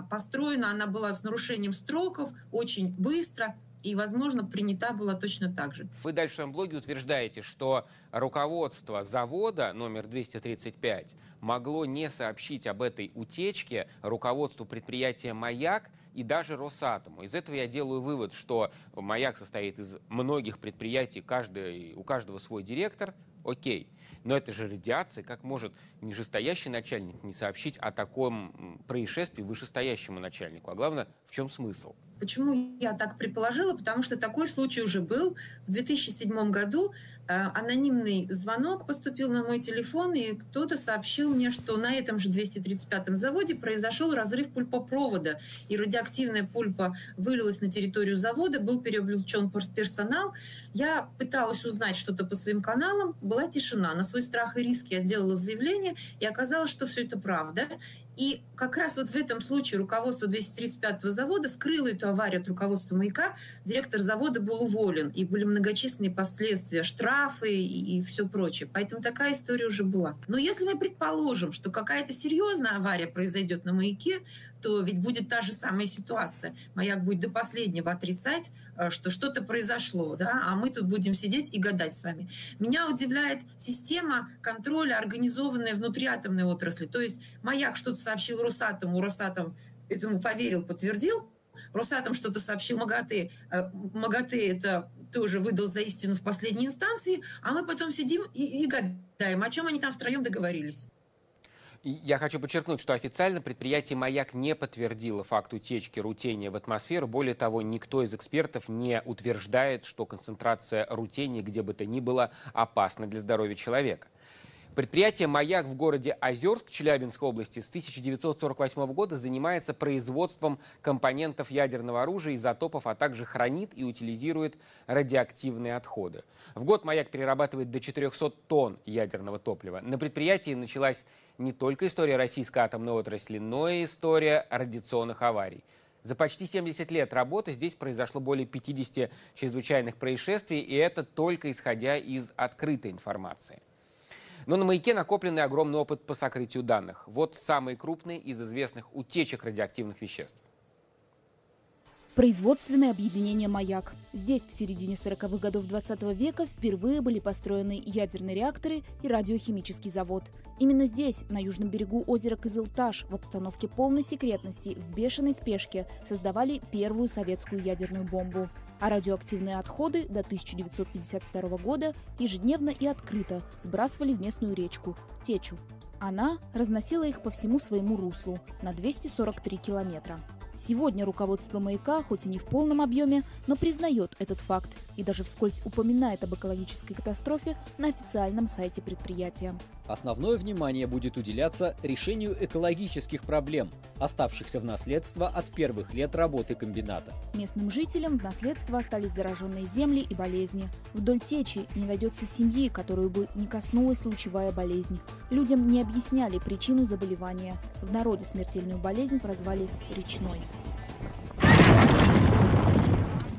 построена она была с нарушением сроков, очень быстро, и, возможно, принята была точно так же. Вы дальше в своем блоге утверждаете, что руководство завода номер двести тридцать пять могло не сообщить об этой утечке руководству предприятия «Маяк» и даже «Росатому». Из этого я делаю вывод, что «Маяк» состоит из многих предприятий, каждый, у каждого свой директор. Окей, но это же радиация. Как может нижестоящий начальник не сообщить о таком происшествии вышестоящему начальнику? А главное, в чем смысл? Почему я так предположила? Потому что такой случай уже был. В две тысячи седьмом году э, анонимный звонок поступил на мой телефон, и кто-то сообщил мне, что на этом же двести тридцать пятом заводе произошел разрыв пульпопровода, и радиоактивная пульпа вылилась на территорию завода, был переоблучен персонал. Я пыталась узнать что-то по своим каналам, была тишина. На свой страх и риск я сделала заявление, и оказалось, что все это правда. И как раз вот в этом случае руководство двести тридцать пятого завода скрыло эту аварию от руководства «Маяка», директор завода был уволен, и были многочисленные последствия, штрафы и, и все прочее. Поэтому такая история уже была. Но если мы предположим, что какая-то серьезная авария произойдет на «Маяке», то ведь будет та же самая ситуация. «Маяк» будет до последнего отрицать, что что-то произошло, да? А мы тут будем сидеть и гадать с вами. Меня удивляет система контроля, организованная внутри атомной отрасли. То есть «Маяк» что-то сообщил «Росатому», «Росатом» этому поверил, подтвердил, «Росатом» что-то сообщил «МАГАТЭ», «МАГАТЭ» это тоже выдал за истину в последней инстанции, а мы потом сидим и, и гадаем, о чем они там втроем договорились. Я хочу подчеркнуть, что официально предприятие «Маяк» не подтвердило факт утечки рутения в атмосферу. Более того, никто из экспертов не утверждает, что концентрация рутения, где бы то ни было, опасна для здоровья человека. Предприятие «Маяк» в городе Озерск Челябинской области с тысяча девятьсот сорок восьмого года занимается производством компонентов ядерного оружия, изотопов, а также хранит и утилизирует радиоактивные отходы. В год «Маяк» перерабатывает до четырёхсот тонн ядерного топлива. На предприятии началась не только история российской атомной отрасли, но и история радиационных аварий. За почти семьдесят лет работы здесь произошло более пятидесяти чрезвычайных происшествий, и это только исходя из открытой информации. Но на «Маяке» накоплен огромный опыт по сокрытию данных. Вот самые крупные из известных утечек радиоактивных веществ. Производственное объединение «Маяк». Здесь в середине сороковых годов двадцатого века впервые были построены ядерные реакторы и радиохимический завод. Именно здесь, на южном берегу озера Кызылташ, в обстановке полной секретности, в бешеной спешке, создавали первую советскую ядерную бомбу. А радиоактивные отходы до тысяча девятьсот пятьдесят второго года ежедневно и открыто сбрасывали в местную речку – Течу. Она разносила их по всему своему руслу на двести сорок три километра. Сегодня руководство «Маяка», хоть и не в полном объеме, но признает этот факт и даже вскользь упоминает об экологической катастрофе на официальном сайте предприятия. Основное внимание будет уделяться решению экологических проблем, оставшихся в наследство от первых лет работы комбината. Местным жителям в наследство остались зараженные земли и болезни. Вдоль течи не найдется семьи, которую бы не коснулась лучевая болезнь. Людям не объясняли причину заболевания. В народе смертельную болезнь прозвали «речной».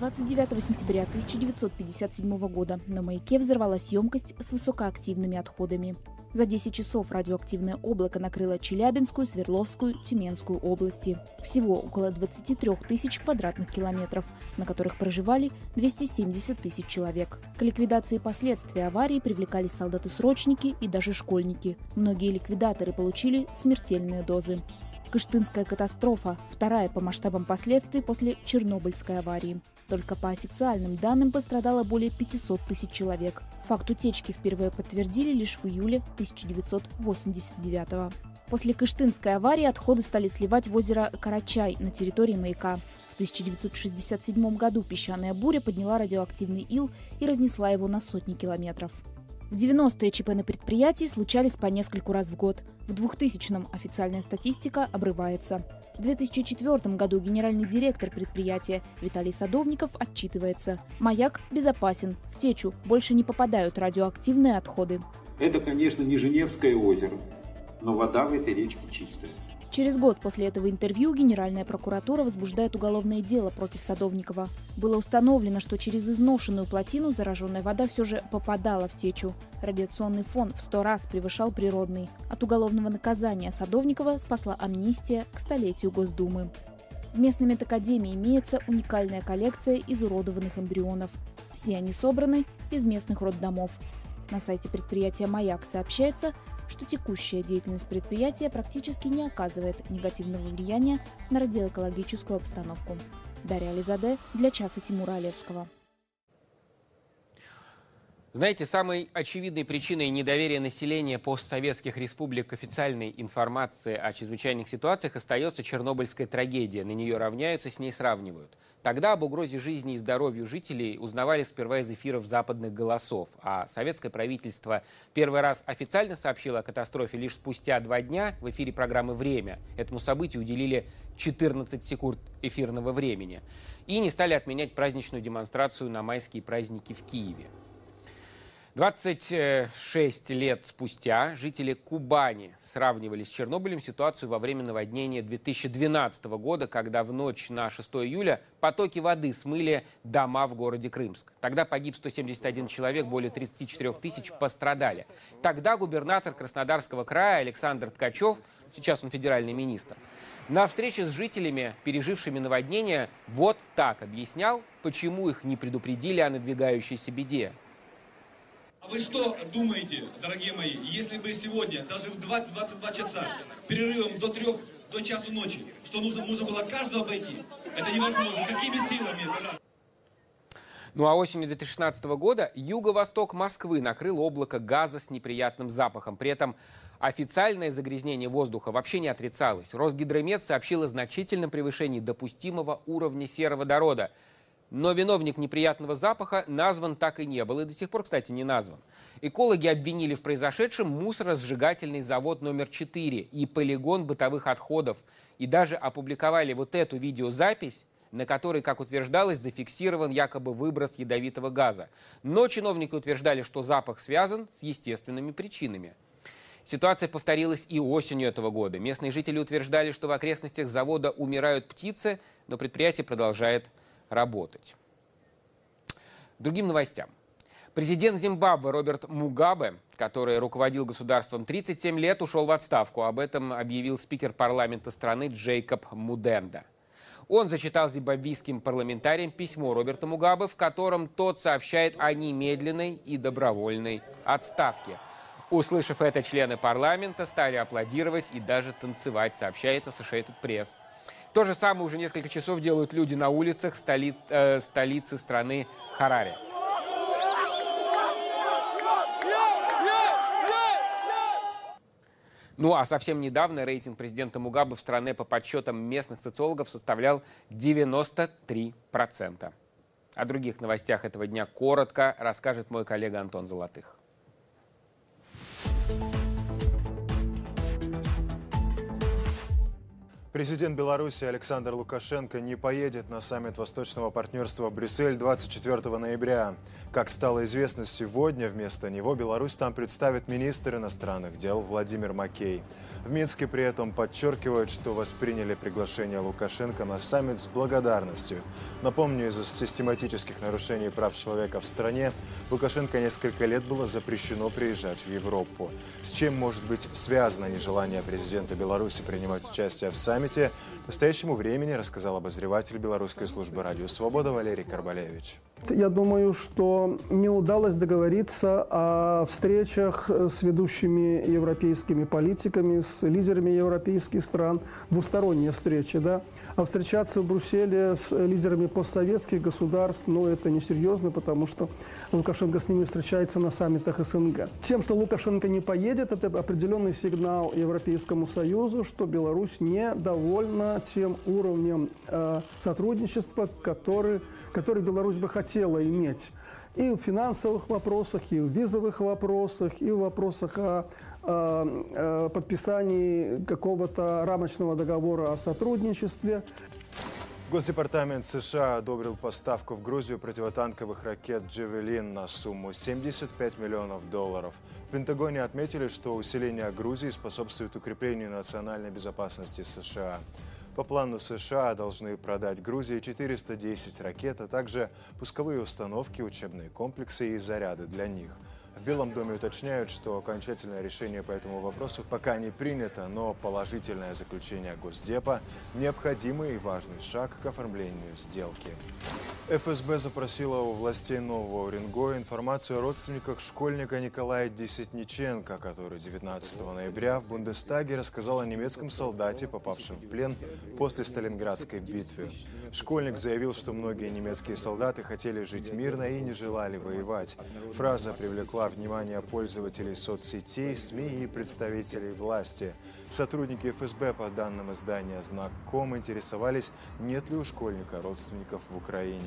двадцать девятого сентября тысяча девятьсот пятьдесят седьмого года на «Маяке» взорвалась емкость с высокоактивными отходами. За десять часов радиоактивное облако накрыло Челябинскую, Свердловскую, Тюменскую области. Всего около двадцати трёх тысяч квадратных километров, на которых проживали двести семьдесят тысяч человек. К ликвидации последствий аварии привлекались солдаты-срочники и даже школьники. Многие ликвидаторы получили смертельные дозы. Кыштынская катастрофа – вторая по масштабам последствий после Чернобыльской аварии. Только по официальным данным пострадало более пятисот тысяч человек. Факт утечки впервые подтвердили лишь в июле тысяча девятьсот восемьдесят девятого. После Кыштынской аварии отходы стали сливать в озеро Карачай на территории «Маяка». В тысяча девятьсот шестьдесят седьмом году песчаная буря подняла радиоактивный ил и разнесла его на сотни километров. В девяностые ЧП на предприятии случались по нескольку раз в год. В двухтысячном официальная статистика обрывается. В две тысячи четвёртом году генеральный директор предприятия Виталий Садовников отчитывается. «Маяк безопасен. В течу больше не попадают радиоактивные отходы». Это, конечно, не Женевское озеро, но вода в этой речке чистая. Через год после этого интервью Генеральная прокуратура возбуждает уголовное дело против Садовникова. Было установлено, что через изношенную плотину зараженная вода все же попадала в течу. Радиационный фон в сто раз превышал природный. От уголовного наказания Садовникова спасла амнистия к столетию Госдумы. В местной медакадемии имеется уникальная коллекция изуродованных эмбрионов. Все они собраны из местных роддомов. На сайте предприятия «Маяк» сообщается, что текущая деятельность предприятия практически не оказывает негативного влияния на радиоэкологическую обстановку. Дарья Ализаде для «Часа Тимура Олевского». Знаете, самой очевидной причиной недоверия населения постсоветских республик к официальной информации о чрезвычайных ситуациях остается Чернобыльская трагедия. На нее равняются, с ней сравнивают. Тогда об угрозе жизни и здоровью жителей узнавали сперва из эфиров западных голосов, а советское правительство первый раз официально сообщило о катастрофе лишь спустя два дня в эфире программы «Время». Этому событию уделили четырнадцать секунд эфирного времени. И не стали отменять праздничную демонстрацию на майские праздники в Киеве. двадцать шесть лет спустя жители Кубани сравнивали с Чернобылем ситуацию во время наводнения две тысячи двенадцатого года, когда в ночь на шестое июля потоки воды смыли дома в городе Крымск. Тогда погиб сто семьдесят один человек, более тридцати четырёх тысяч пострадали. Тогда губернатор Краснодарского края Александр Ткачев, сейчас он федеральный министр, на встрече с жителями, пережившими наводнение, вот так объяснял, почему их не предупредили о надвигающейся беде. А вы что думаете, дорогие мои, если бы сегодня, даже в двадцать-двадцать два часа, перерывом до трех, до часу ночи, что нужно, нужно было каждого обойти? Это невозможно. Какими силами? Ну а осенью две тысячи шестнадцатого года юго-восток Москвы накрыл облако газа с неприятным запахом. При этом официальное загрязнение воздуха вообще не отрицалось. Росгидромет сообщил о значительном превышении допустимого уровня сероводорода. Но виновник неприятного запаха назван так и не был. И до сих пор, кстати, не назван. Экологи обвинили в произошедшем мусоросжигательный завод номер четыре и полигон бытовых отходов. И даже опубликовали вот эту видеозапись, на которой, как утверждалось, зафиксирован якобы выброс ядовитого газа. Но чиновники утверждали, что запах связан с естественными причинами. Ситуация повторилась и осенью этого года. Местные жители утверждали, что в окрестностях завода умирают птицы, но предприятие продолжает работать. Другим новостям. Президент Зимбабве Роберт Мугабе, который руководил государством тридцать семь лет, ушел в отставку. Об этом объявил спикер парламента страны Джейкоб Муденда. Он зачитал зимбабвийским парламентариям письмо Роберта Мугабе, в котором тот сообщает о немедленной и добровольной отставке. Услышав это, члены парламента стали аплодировать и даже танцевать, сообщает Associated Press. То же самое уже несколько часов делают люди на улицах столи... э, столицы страны Хараре. Ну а совсем недавно рейтинг президента Мугабы в стране по подсчетам местных социологов составлял девяносто три процента. О других новостях этого дня коротко расскажет мой коллега Антон Золотых. Президент Беларуси Александр Лукашенко не поедет на саммит Восточного партнерства Брюссель двадцать четвёртого ноября. Как стало известно сегодня, вместо него Беларусь там представит министр иностранных дел Владимир Макей. В Минске при этом подчеркивают, что восприняли приглашение Лукашенко на саммит с благодарностью. Напомню, из-за систематических нарушений прав человека в стране Лукашенко несколько лет было запрещено приезжать в Европу. С чем может быть связано нежелание президента Беларуси принимать участие в саммите? В настоящему времени рассказал обозреватель белорусской службы «Радио Свобода» Валерий Карбалевич. Я думаю, что не удалось договориться о встречах с ведущими европейскими политиками, с лидерами европейских стран, двусторонние встречи, да. А встречаться в Брюсселе с лидерами постсоветских государств, ну, это несерьезно, потому что Лукашенко с ними встречается на саммитах СНГ. Тем, что Лукашенко не поедет, это определенный сигнал Европейскому Союзу, что Беларусь не довольна тем уровнем э, сотрудничества, который, который Беларусь бы хотела иметь. И в финансовых вопросах, и в визовых вопросах, и в вопросах о э, подписании какого-то рамочного договора о сотрудничестве. Госдепартамент США одобрил поставку в Грузию противотанковых ракет «Джавелин» на сумму семьдесят пять миллионов долларов. В Пентагоне отметили, что усиление Грузии способствует укреплению национальной безопасности США. По плану США должны продать Грузии четыреста десять ракет, а также пусковые установки, учебные комплексы и заряды для них. В Белом доме уточняют, что окончательное решение по этому вопросу пока не принято, но положительное заключение Госдепа – необходимый и важный шаг к оформлению сделки. ФСБ запросила у властей Нового Уренгоя информацию о родственниках школьника Николая Десятниченко, который девятнадцатого ноября в Бундестаге рассказал о немецком солдате, попавшем в плен после Сталинградской битвы. Школьник заявил, что многие немецкие солдаты хотели жить мирно и не желали воевать. Фраза привлекла внимание пользователей соцсетей, СМИ и представителей власти. Сотрудники ФСБ, по данным издания «Знак точка ком», интересовались, нет ли у школьника родственников в Украине.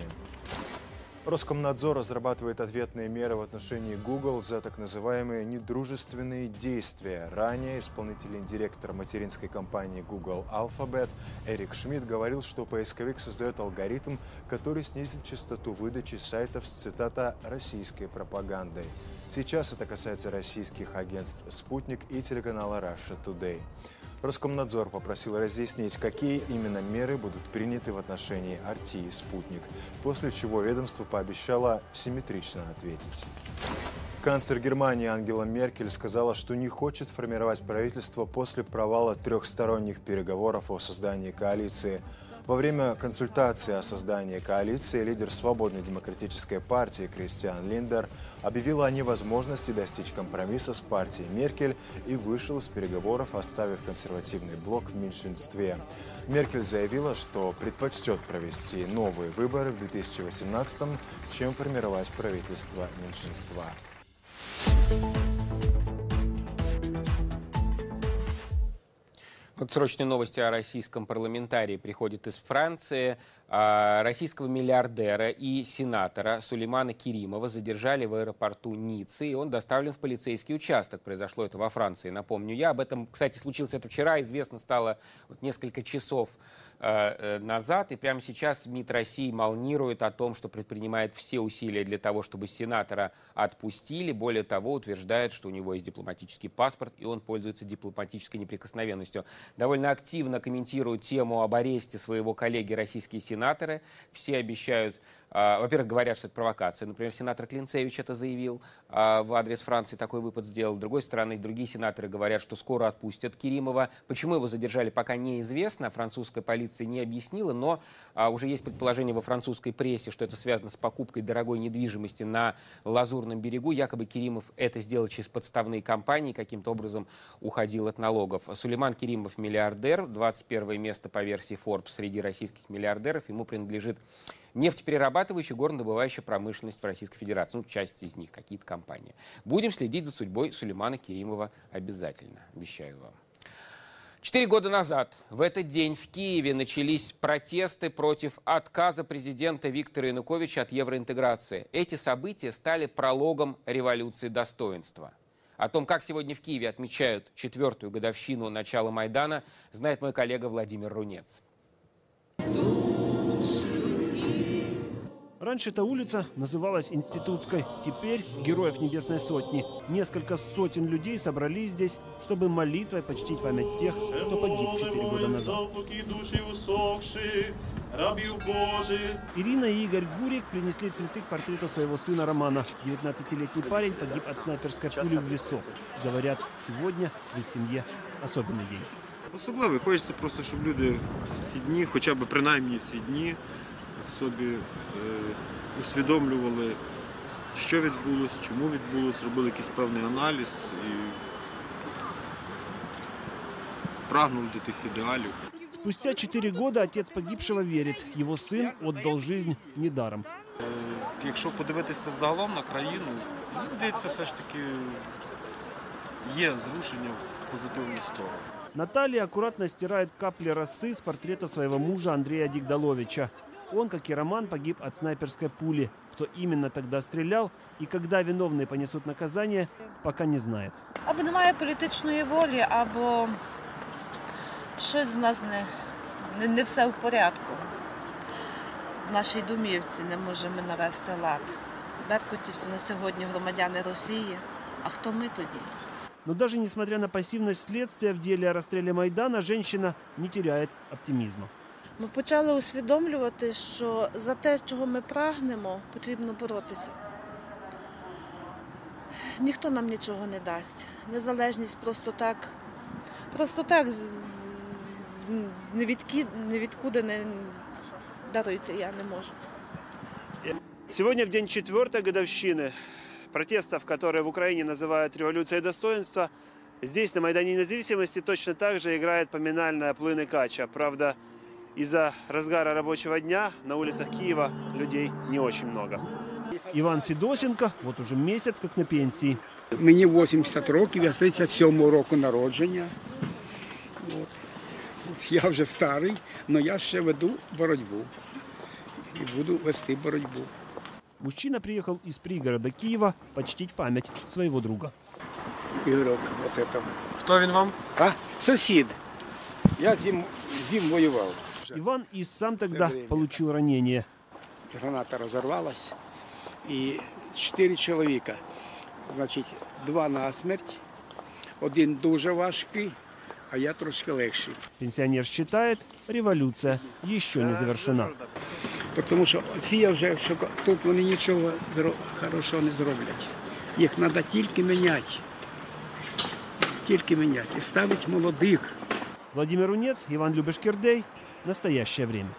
Роскомнадзор разрабатывает ответные меры в отношении Google за так называемые недружественные действия. Ранее исполнительный директор материнской компании Google Alphabet Эрик Шмидт говорил, что поисковик создает алгоритм, который снизит частоту выдачи сайтов с, цитата, «российской пропагандой». Сейчас это касается российских агентств «Спутник» и телеканала Russia Today. Роскомнадзор попросил разъяснить, какие именно меры будут приняты в отношении «Арти» и «Спутник», после чего ведомство пообещало симметрично ответить. Канцлер Германии Ангела Меркель сказала, что не хочет формировать правительство после провала трехсторонних переговоров о создании коалиции. Во время консультации о создании коалиции лидер Свободной демократической партии Кристиан Линдер объявил о невозможности достичь компромисса с партией Меркель и вышел из переговоров, оставив консервативный блок в меньшинстве. Меркель заявила, что предпочтет провести новые выборы в две тысячи восемнадцатом, чем формировать правительство меньшинства. Вот срочные новости о российском парламентарии приходят из Франции. Российского миллиардера и сенатора Сулеймана Керимова задержали в аэропорту Ниццы, и он доставлен в полицейский участок. Произошло это во Франции, напомню я. Об этом, кстати, случилось это вчера, известно стало вот несколько часов э, назад. И прямо сейчас МИД России молнирует о том, что предпринимает все усилия для того, чтобы сенатора отпустили. Более того, утверждает, что у него есть дипломатический паспорт, и он пользуется дипломатической неприкосновенностью. Довольно активно комментируют тему об аресте своего коллеги, российские сенаторы. Все обещают, э, во-первых, говорят, что это провокация. Например, сенатор Клинцевич это заявил э, в адрес Франции, такой выпад сделал. С другой стороны, другие сенаторы говорят, что скоро отпустят Керимова. Почему его задержали, пока неизвестно. Французская полиция не объяснила, но э, уже есть предположение во французской прессе, что это связано с покупкой дорогой недвижимости на Лазурном берегу. Якобы Керимов это сделал через подставные компании, каким-то образом уходил от налогов. Сулейман Керимов — миллиардер, двадцать первое место по версии Forbes среди российских миллиардеров. Ему принадлежит нефтеперерабатывающая и горнодобывающая промышленность в Российской Федерации. Ну, часть из них, какие-то компании. Будем следить за судьбой Сулеймана Керимова обязательно, обещаю вам. Четыре года назад в этот день в Киеве начались протесты против отказа президента Виктора Януковича от евроинтеграции. Эти события стали прологом революции достоинства. О том, как сегодня в Киеве отмечают четвертую годовщину начала Майдана, знает мой коллега Владимир Рунец. Раньше эта улица называлась Институтской, теперь Героев Небесной Сотни. Несколько сотен людей собрались здесь, чтобы молитвой почтить память тех, кто погиб четыре года назад. Ирина и Игорь Гурик принесли цветы к портрету своего сына Романа. девятнадцатилетний парень погиб от снайперской пули в лесу. Говорят, сегодня в их семье особенный день. Особливо хочется просто, чтобы люди в эти дни, хотя бы принаймні в эти дни, в собі усвідомлювали, що відбулось, чому відбулось, робили якийсь певний аналіз і прагнули до тих ідеалів. Спустя четыре года отец погибшего верит, его сын отдал жизнь недаром. Якщо подивитися взагалом на країну, мені здається, все ж таки є зрушення в позитивну сторону. Наталья аккуратно стирает капли росы с портрета своего мужа Андрея Дегтяренко. Он, как и Роман, погиб от снайперской пули. Кто именно тогда стрелял и когда виновные понесут наказание, пока не знает. Або немає політичної волі, або щось в нас не, не все в порядку. В нашій домівці не можемо навести лад. Беркутівці на сьогодні громадяни Росії. А хто ми тоді? Но даже несмотря на пассивность следствия в деле о расстреле Майдана, женщина не теряет оптимизма. Ми почали усвідомлювати, що за те, чого ми прагнемо, потрібно боротися. Ніхто нам нічого не дасть. Незалежність просто так, просто так, невідкуди не даруйте, я не можу. Сегодня в день четвертой годовщины протестов, которые в Украине называют революцией достоинства, здесь, на Майдане независимости, точно так же играет поминальная плыныкача. Правда, из-за разгара рабочего дня на улицах Киева людей не очень много. Иван Федосенко вот уже месяц как на пенсии. Мне восемьдесят років, я тридцять сьомого року народження. Вот. Я уже старый, но я еще веду борьбу. И буду вести борьбу. Мужчина приехал из пригорода Киева почтить память своего друга. Игорек, вот это. Кто он вам? А? Сосед. Я зим, зим воевал. Иван и сам тогда получил ранение. Граната разорвалась, и четыре человека, значит, два на смерть, один дуже важкий, а я трошки легче. Пенсионер считает, революция еще не завершена. Потому что все уже, что тут они ничего хорошего не сделают. Их надо только менять, только менять и ставить молодых. Владимир Рунец, Иван Любешкирдей. Настоящее время.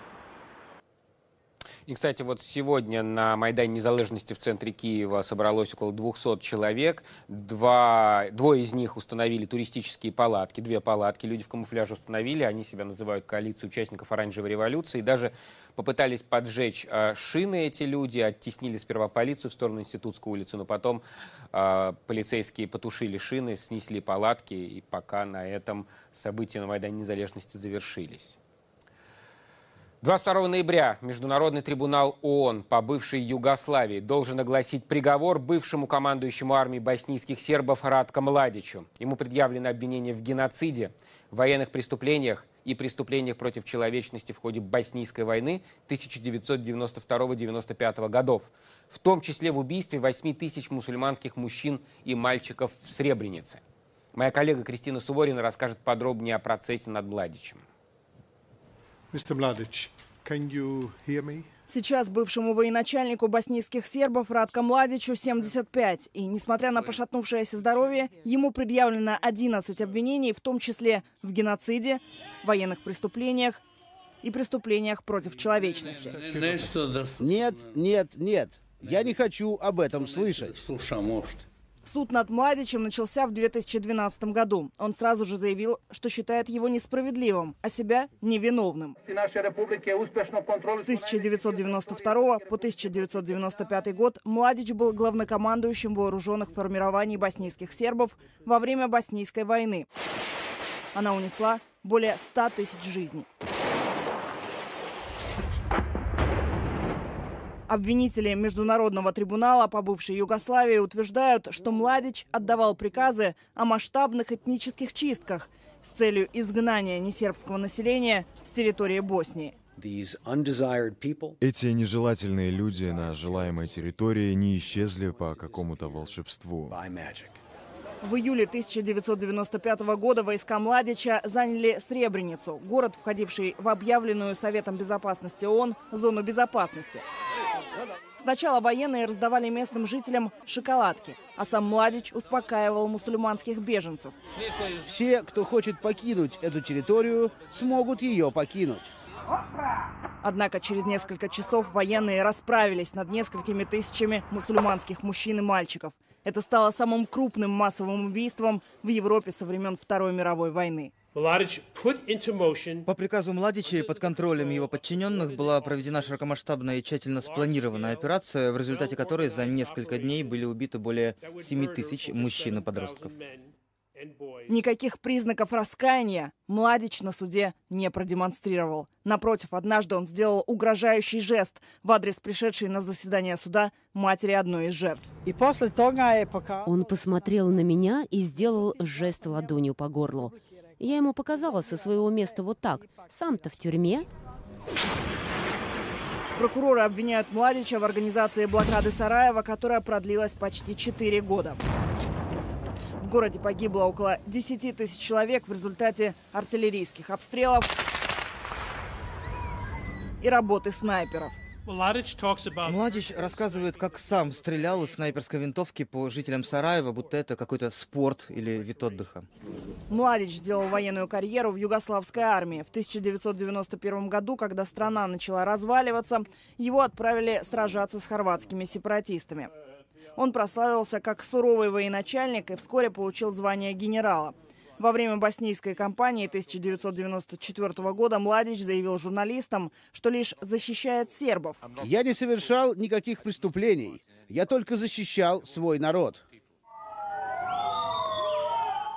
И, кстати, вот сегодня на Майдане Незалежности в центре Киева собралось около двухсот человек. Два, двое из них установили туристические палатки, две палатки. Люди в камуфляже установили, они себя называют коалицией участников Оранжевой революции. Даже попытались поджечь э, шины эти люди, оттеснили сперва полицию в сторону Институтской улицы, но потом э, полицейские потушили шины, снесли палатки, и пока на этом события на Майдане Незалежности завершились. двадцать второго ноября Международный трибунал ООН по бывшей Югославии должен огласить приговор бывшему командующему армией боснийских сербов Ратко Младичу. Ему предъявлено обвинение в геноциде, военных преступлениях и преступлениях против человечности в ходе боснийской войны тысяча девятьсот девяносто второго — девяносто пятого годов, в том числе в убийстве восьми тысяч мусульманских мужчин и мальчиков в Сребренице. Моя коллега Кристина Суворина расскажет подробнее о процессе над Младичем. Мистер Младич, can you hear me? Сейчас бывшему военачальнику боснийских сербов Ратко Младичу семьдесят пять. И, несмотря на пошатнувшееся здоровье, ему предъявлено одиннадцать обвинений, в том числе в геноциде, военных преступлениях и преступлениях против человечности. Нет, нет, нет. Я не хочу об этом слышать. Суд над Младичем начался в две тысячи двенадцатом году. Он сразу же заявил, что считает его несправедливым, а себя невиновным. С тысяча девятьсот девяносто второго по тысяча девятьсот девяносто пятый год Младич был главнокомандующим вооруженных формирований боснийских сербов во время Боснийской войны. Она унесла более ста тысяч жизней. Обвинители Международного трибунала по бывшей Югославии утверждают, что Младич отдавал приказы о масштабных этнических чистках с целью изгнания несербского населения с территории Боснии. Эти нежелательные люди на желаемой территории не исчезли по какому-то волшебству. В июле тысяча девятьсот девяносто пятого года войска Младича заняли Сребреницу, город, входивший в объявленную Советом Безопасности ООН зону безопасности. Сначала военные раздавали местным жителям шоколадки, а сам Младич успокаивал мусульманских беженцев. Все, кто хочет покинуть эту территорию, смогут ее покинуть. Однако через несколько часов военные расправились над несколькими тысячами мусульманских мужчин и мальчиков. Это стало самым крупным массовым убийством в Европе со времен Второй мировой войны. По приказу Младича и под контролем его подчиненных была проведена широкомасштабная и тщательно спланированная операция, в результате которой за несколько дней были убиты более семи тысяч мужчин и подростков. Никаких признаков раскаяния Младич на суде не продемонстрировал. Напротив, однажды он сделал угрожающий жест в адрес пришедшей на заседание суда матери одной из жертв. Он посмотрел на меня и сделал жест ладонью по горлу. Я ему показала со своего места вот так. Сам-то в тюрьме. Прокуроры обвиняют Младича в организации блокады Сараева, которая продлилась почти четыре года. В городе погибло около десяти тысяч человек в результате артиллерийских обстрелов и работы снайперов. Младич рассказывает, как сам стрелял из снайперской винтовки по жителям Сараева, будто это какой-то спорт или вид отдыха. Младич сделал военную карьеру в югославской армии. В тысяча девятьсот девяносто первом году, когда страна начала разваливаться, его отправили сражаться с хорватскими сепаратистами. Он прославился как суровый военачальник и вскоре получил звание генерала. Во время боснийской кампании тысяча девятьсот девяносто четвёртого года Младич заявил журналистам, что лишь защищает сербов. «Я не совершал никаких преступлений. Я только защищал свой народ».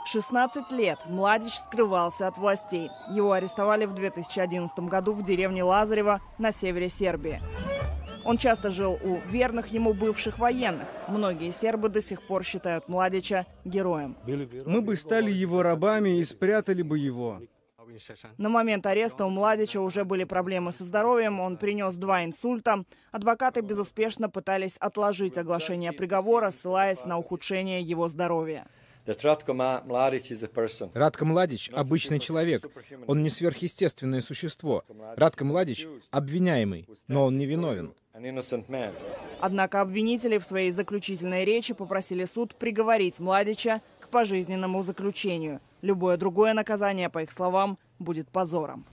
шестнадцать лет Младич скрывался от властей. Его арестовали в две тысячи одиннадцатом году в деревне Лазарева на севере Сербии. Он часто жил у верных ему бывших военных. Многие сербы до сих пор считают Младича героем. Мы бы стали его рабами и спрятали бы его. На момент ареста у Младича уже были проблемы со здоровьем. Он принес два инсульта. Адвокаты безуспешно пытались отложить оглашение приговора, ссылаясь на ухудшение его здоровья. Ратко Младич – обычный человек. Он не сверхъестественное существо. Ратко Младич – обвиняемый, но он не виновен. Однако обвинители в своей заключительной речи попросили суд приговорить Младича к пожизненному заключению. Любое другое наказание, по их словам, будет позором.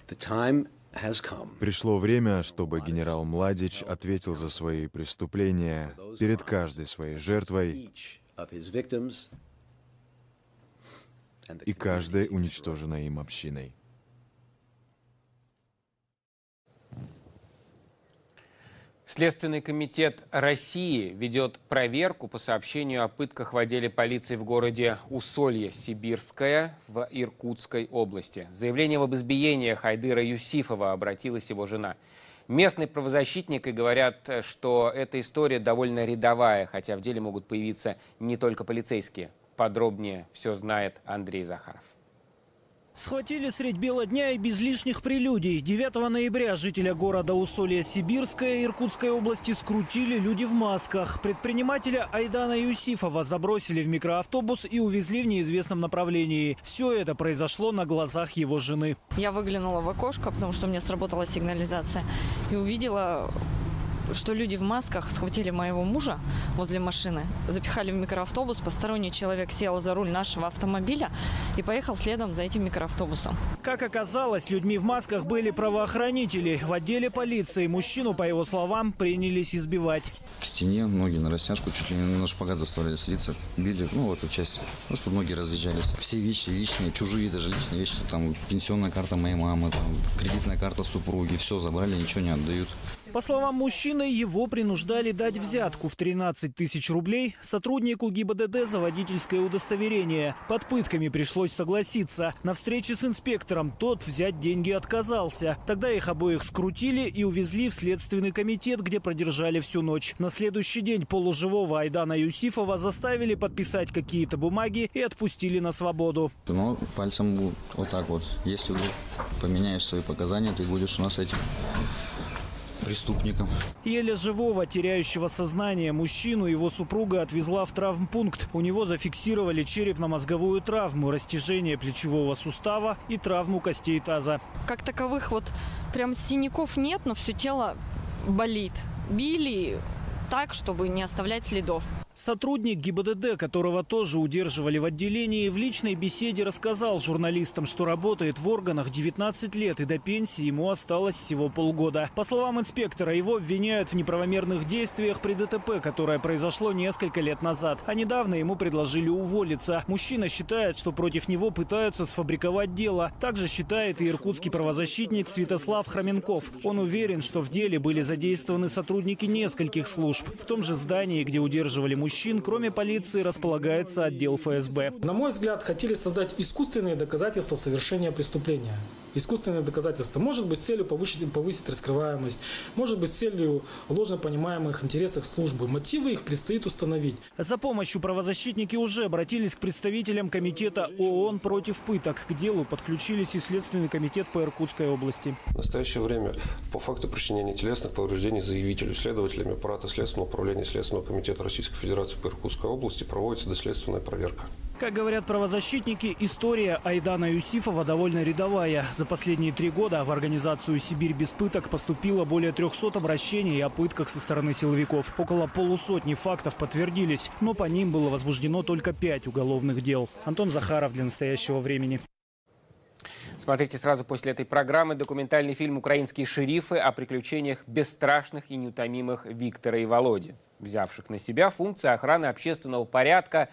Пришло время, чтобы генерал Младич ответил за свои преступления перед каждой своей жертвой и каждой уничтоженной им общиной. Следственный комитет России ведет проверку по сообщению о пытках в отделе полиции в городе Усолье-Сибирское в Иркутской области. Заявление об избиениях Айдара Юсифова обратилась его жена. Местные правозащитники говорят, что эта история довольно рядовая, хотя в деле могут появиться не только полицейские. Подробнее все знает Андрей Захаров. Схватили средь бела дня и без лишних прелюдий. девятого ноября жителя города Усолье-Сибирское Иркутской области скрутили люди в масках. Предпринимателя Айдана Юсифова забросили в микроавтобус и увезли в неизвестном направлении. Все это произошло на глазах его жены. Я выглянула в окошко, потому что у меня сработала сигнализация, и увидела что люди в масках схватили моего мужа возле машины, запихали в микроавтобус, посторонний человек сел за руль нашего автомобиля и поехал следом за этим микроавтобусом. Как оказалось, людьми в масках были правоохранители. В отделе полиции мужчину, по его словам, принялись избивать. К стене, ноги на растяжку, чуть ли не на шпагат заставляли слиться. Били, ну, вот эту часть, ну, чтобы ноги разъезжались. Все вещи личные, чужие даже личные вещи, там, пенсионная карта моей мамы, там, кредитная карта супруги, все забрали, ничего не отдают. По словам мужчины, его принуждали дать взятку в тринадцать тысяч рублей сотруднику ГИБДД за водительское удостоверение. Под пытками пришлось согласиться. На встрече с инспектором тот взять деньги отказался. Тогда их обоих скрутили и увезли в следственный комитет, где продержали всю ночь. На следующий день полуживого Айдана Юсифова заставили подписать какие-то бумаги и отпустили на свободу. Но пальцем вот так вот. Если вдруг поменяешь свои показания, ты будешь у нас этим... преступником. Еле живого, теряющего сознание, мужчину его супруга отвезла в травмпункт. У него зафиксировали черепно-мозговую травму, растяжение плечевого сустава и травму костей таза. Как таковых вот прям синяков нет, но все тело болит. Били так, чтобы не оставлять следов. Сотрудник ГИБДД, которого тоже удерживали в отделении, в личной беседе рассказал журналистам, что работает в органах девятнадцать лет и до пенсии ему осталось всего полгода. По словам инспектора, его обвиняют в неправомерных действиях при ДТП, которое произошло несколько лет назад. А недавно ему предложили уволиться. Мужчина считает, что против него пытаются сфабриковать дело. Также считает и иркутский правозащитник Святослав Хроменков. Он уверен, что в деле были задействованы сотрудники нескольких служб. В том же здании, где удерживали мужчину, мужчин, кроме полиции, располагается отдел ФСБ. На мой взгляд, хотели создать искусственные доказательства совершения преступления. Искусственные доказательства. Может быть, с целью повысить, повысить раскрываемость. Может быть, с целью ложно понимаемых интересов службы. Мотивы их предстоит установить. За помощью правозащитники уже обратились к представителям комитета ООН против пыток. К делу подключились и Следственный комитет по Иркутской области. В настоящее время по факту причинения телесных повреждений заявителю следователями аппарата Следственного управления Следственного комитета Российской Федерации по Иркутской области проводится доследственная проверка. Как говорят правозащитники, история Айдана Юсифова довольно рядовая. За последние три года в организацию «Сибирь без пыток» поступило более трёхсот обращений о пытках со стороны силовиков. Около полусотни фактов подтвердились, но по ним было возбуждено только пять уголовных дел. Антон Захаров для «Настоящего времени». Смотрите сразу после этой программы документальный фильм «Украинские шерифы» о приключениях бесстрашных и неутомимых Виктора и Володи, взявших на себя функции охраны общественного порядка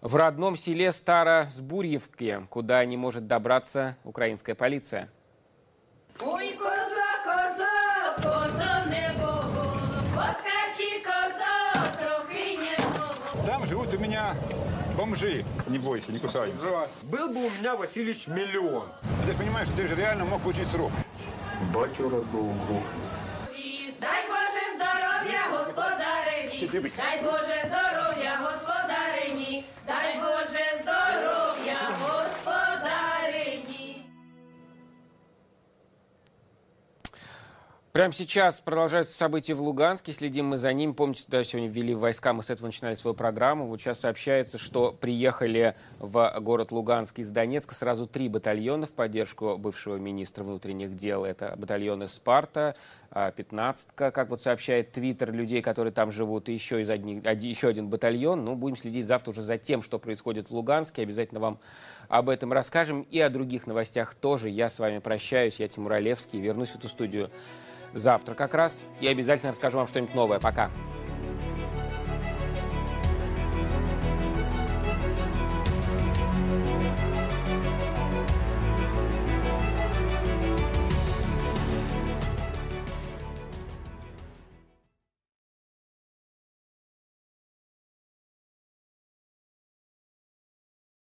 в родном селе Старосбурьевке, куда не может добраться украинская полиция. Ой, коза, коза, коза не богу, поскочи, коза, трохи не богу. Там живут у меня бомжи, не бойся, не кусаемся. Был бы у меня, Васильевич, миллион. Ты же понимаешь, что ты же реально мог получить срок. Батю родного Бога. Дай Боже здоровья, Господарыни! Дай Боже здоровья, Господарыни! Дай Боже здоровья, Господарыни! Прямо сейчас продолжаются события в Луганске. Следим мы за ним. Помните, туда сегодня ввели войска, мы с этого начинали свою программу. Вот сейчас сообщается, что приехали в город Луганск из Донецка сразу три батальона в поддержку бывшего министра внутренних дел. Это батальоны «Спарта», «Пятнадцатка», как вот сообщает твиттер людей, которые там живут, и еще, из одних, один, еще один батальон. Ну, будем следить завтра уже за тем, что происходит в Луганске. Обязательно вам об этом расскажем. И о других новостях тоже. Я с вами прощаюсь. Я Тимур Алевский. Вернусь в эту студию завтра как раз. Я обязательно расскажу вам что-нибудь новое. Пока.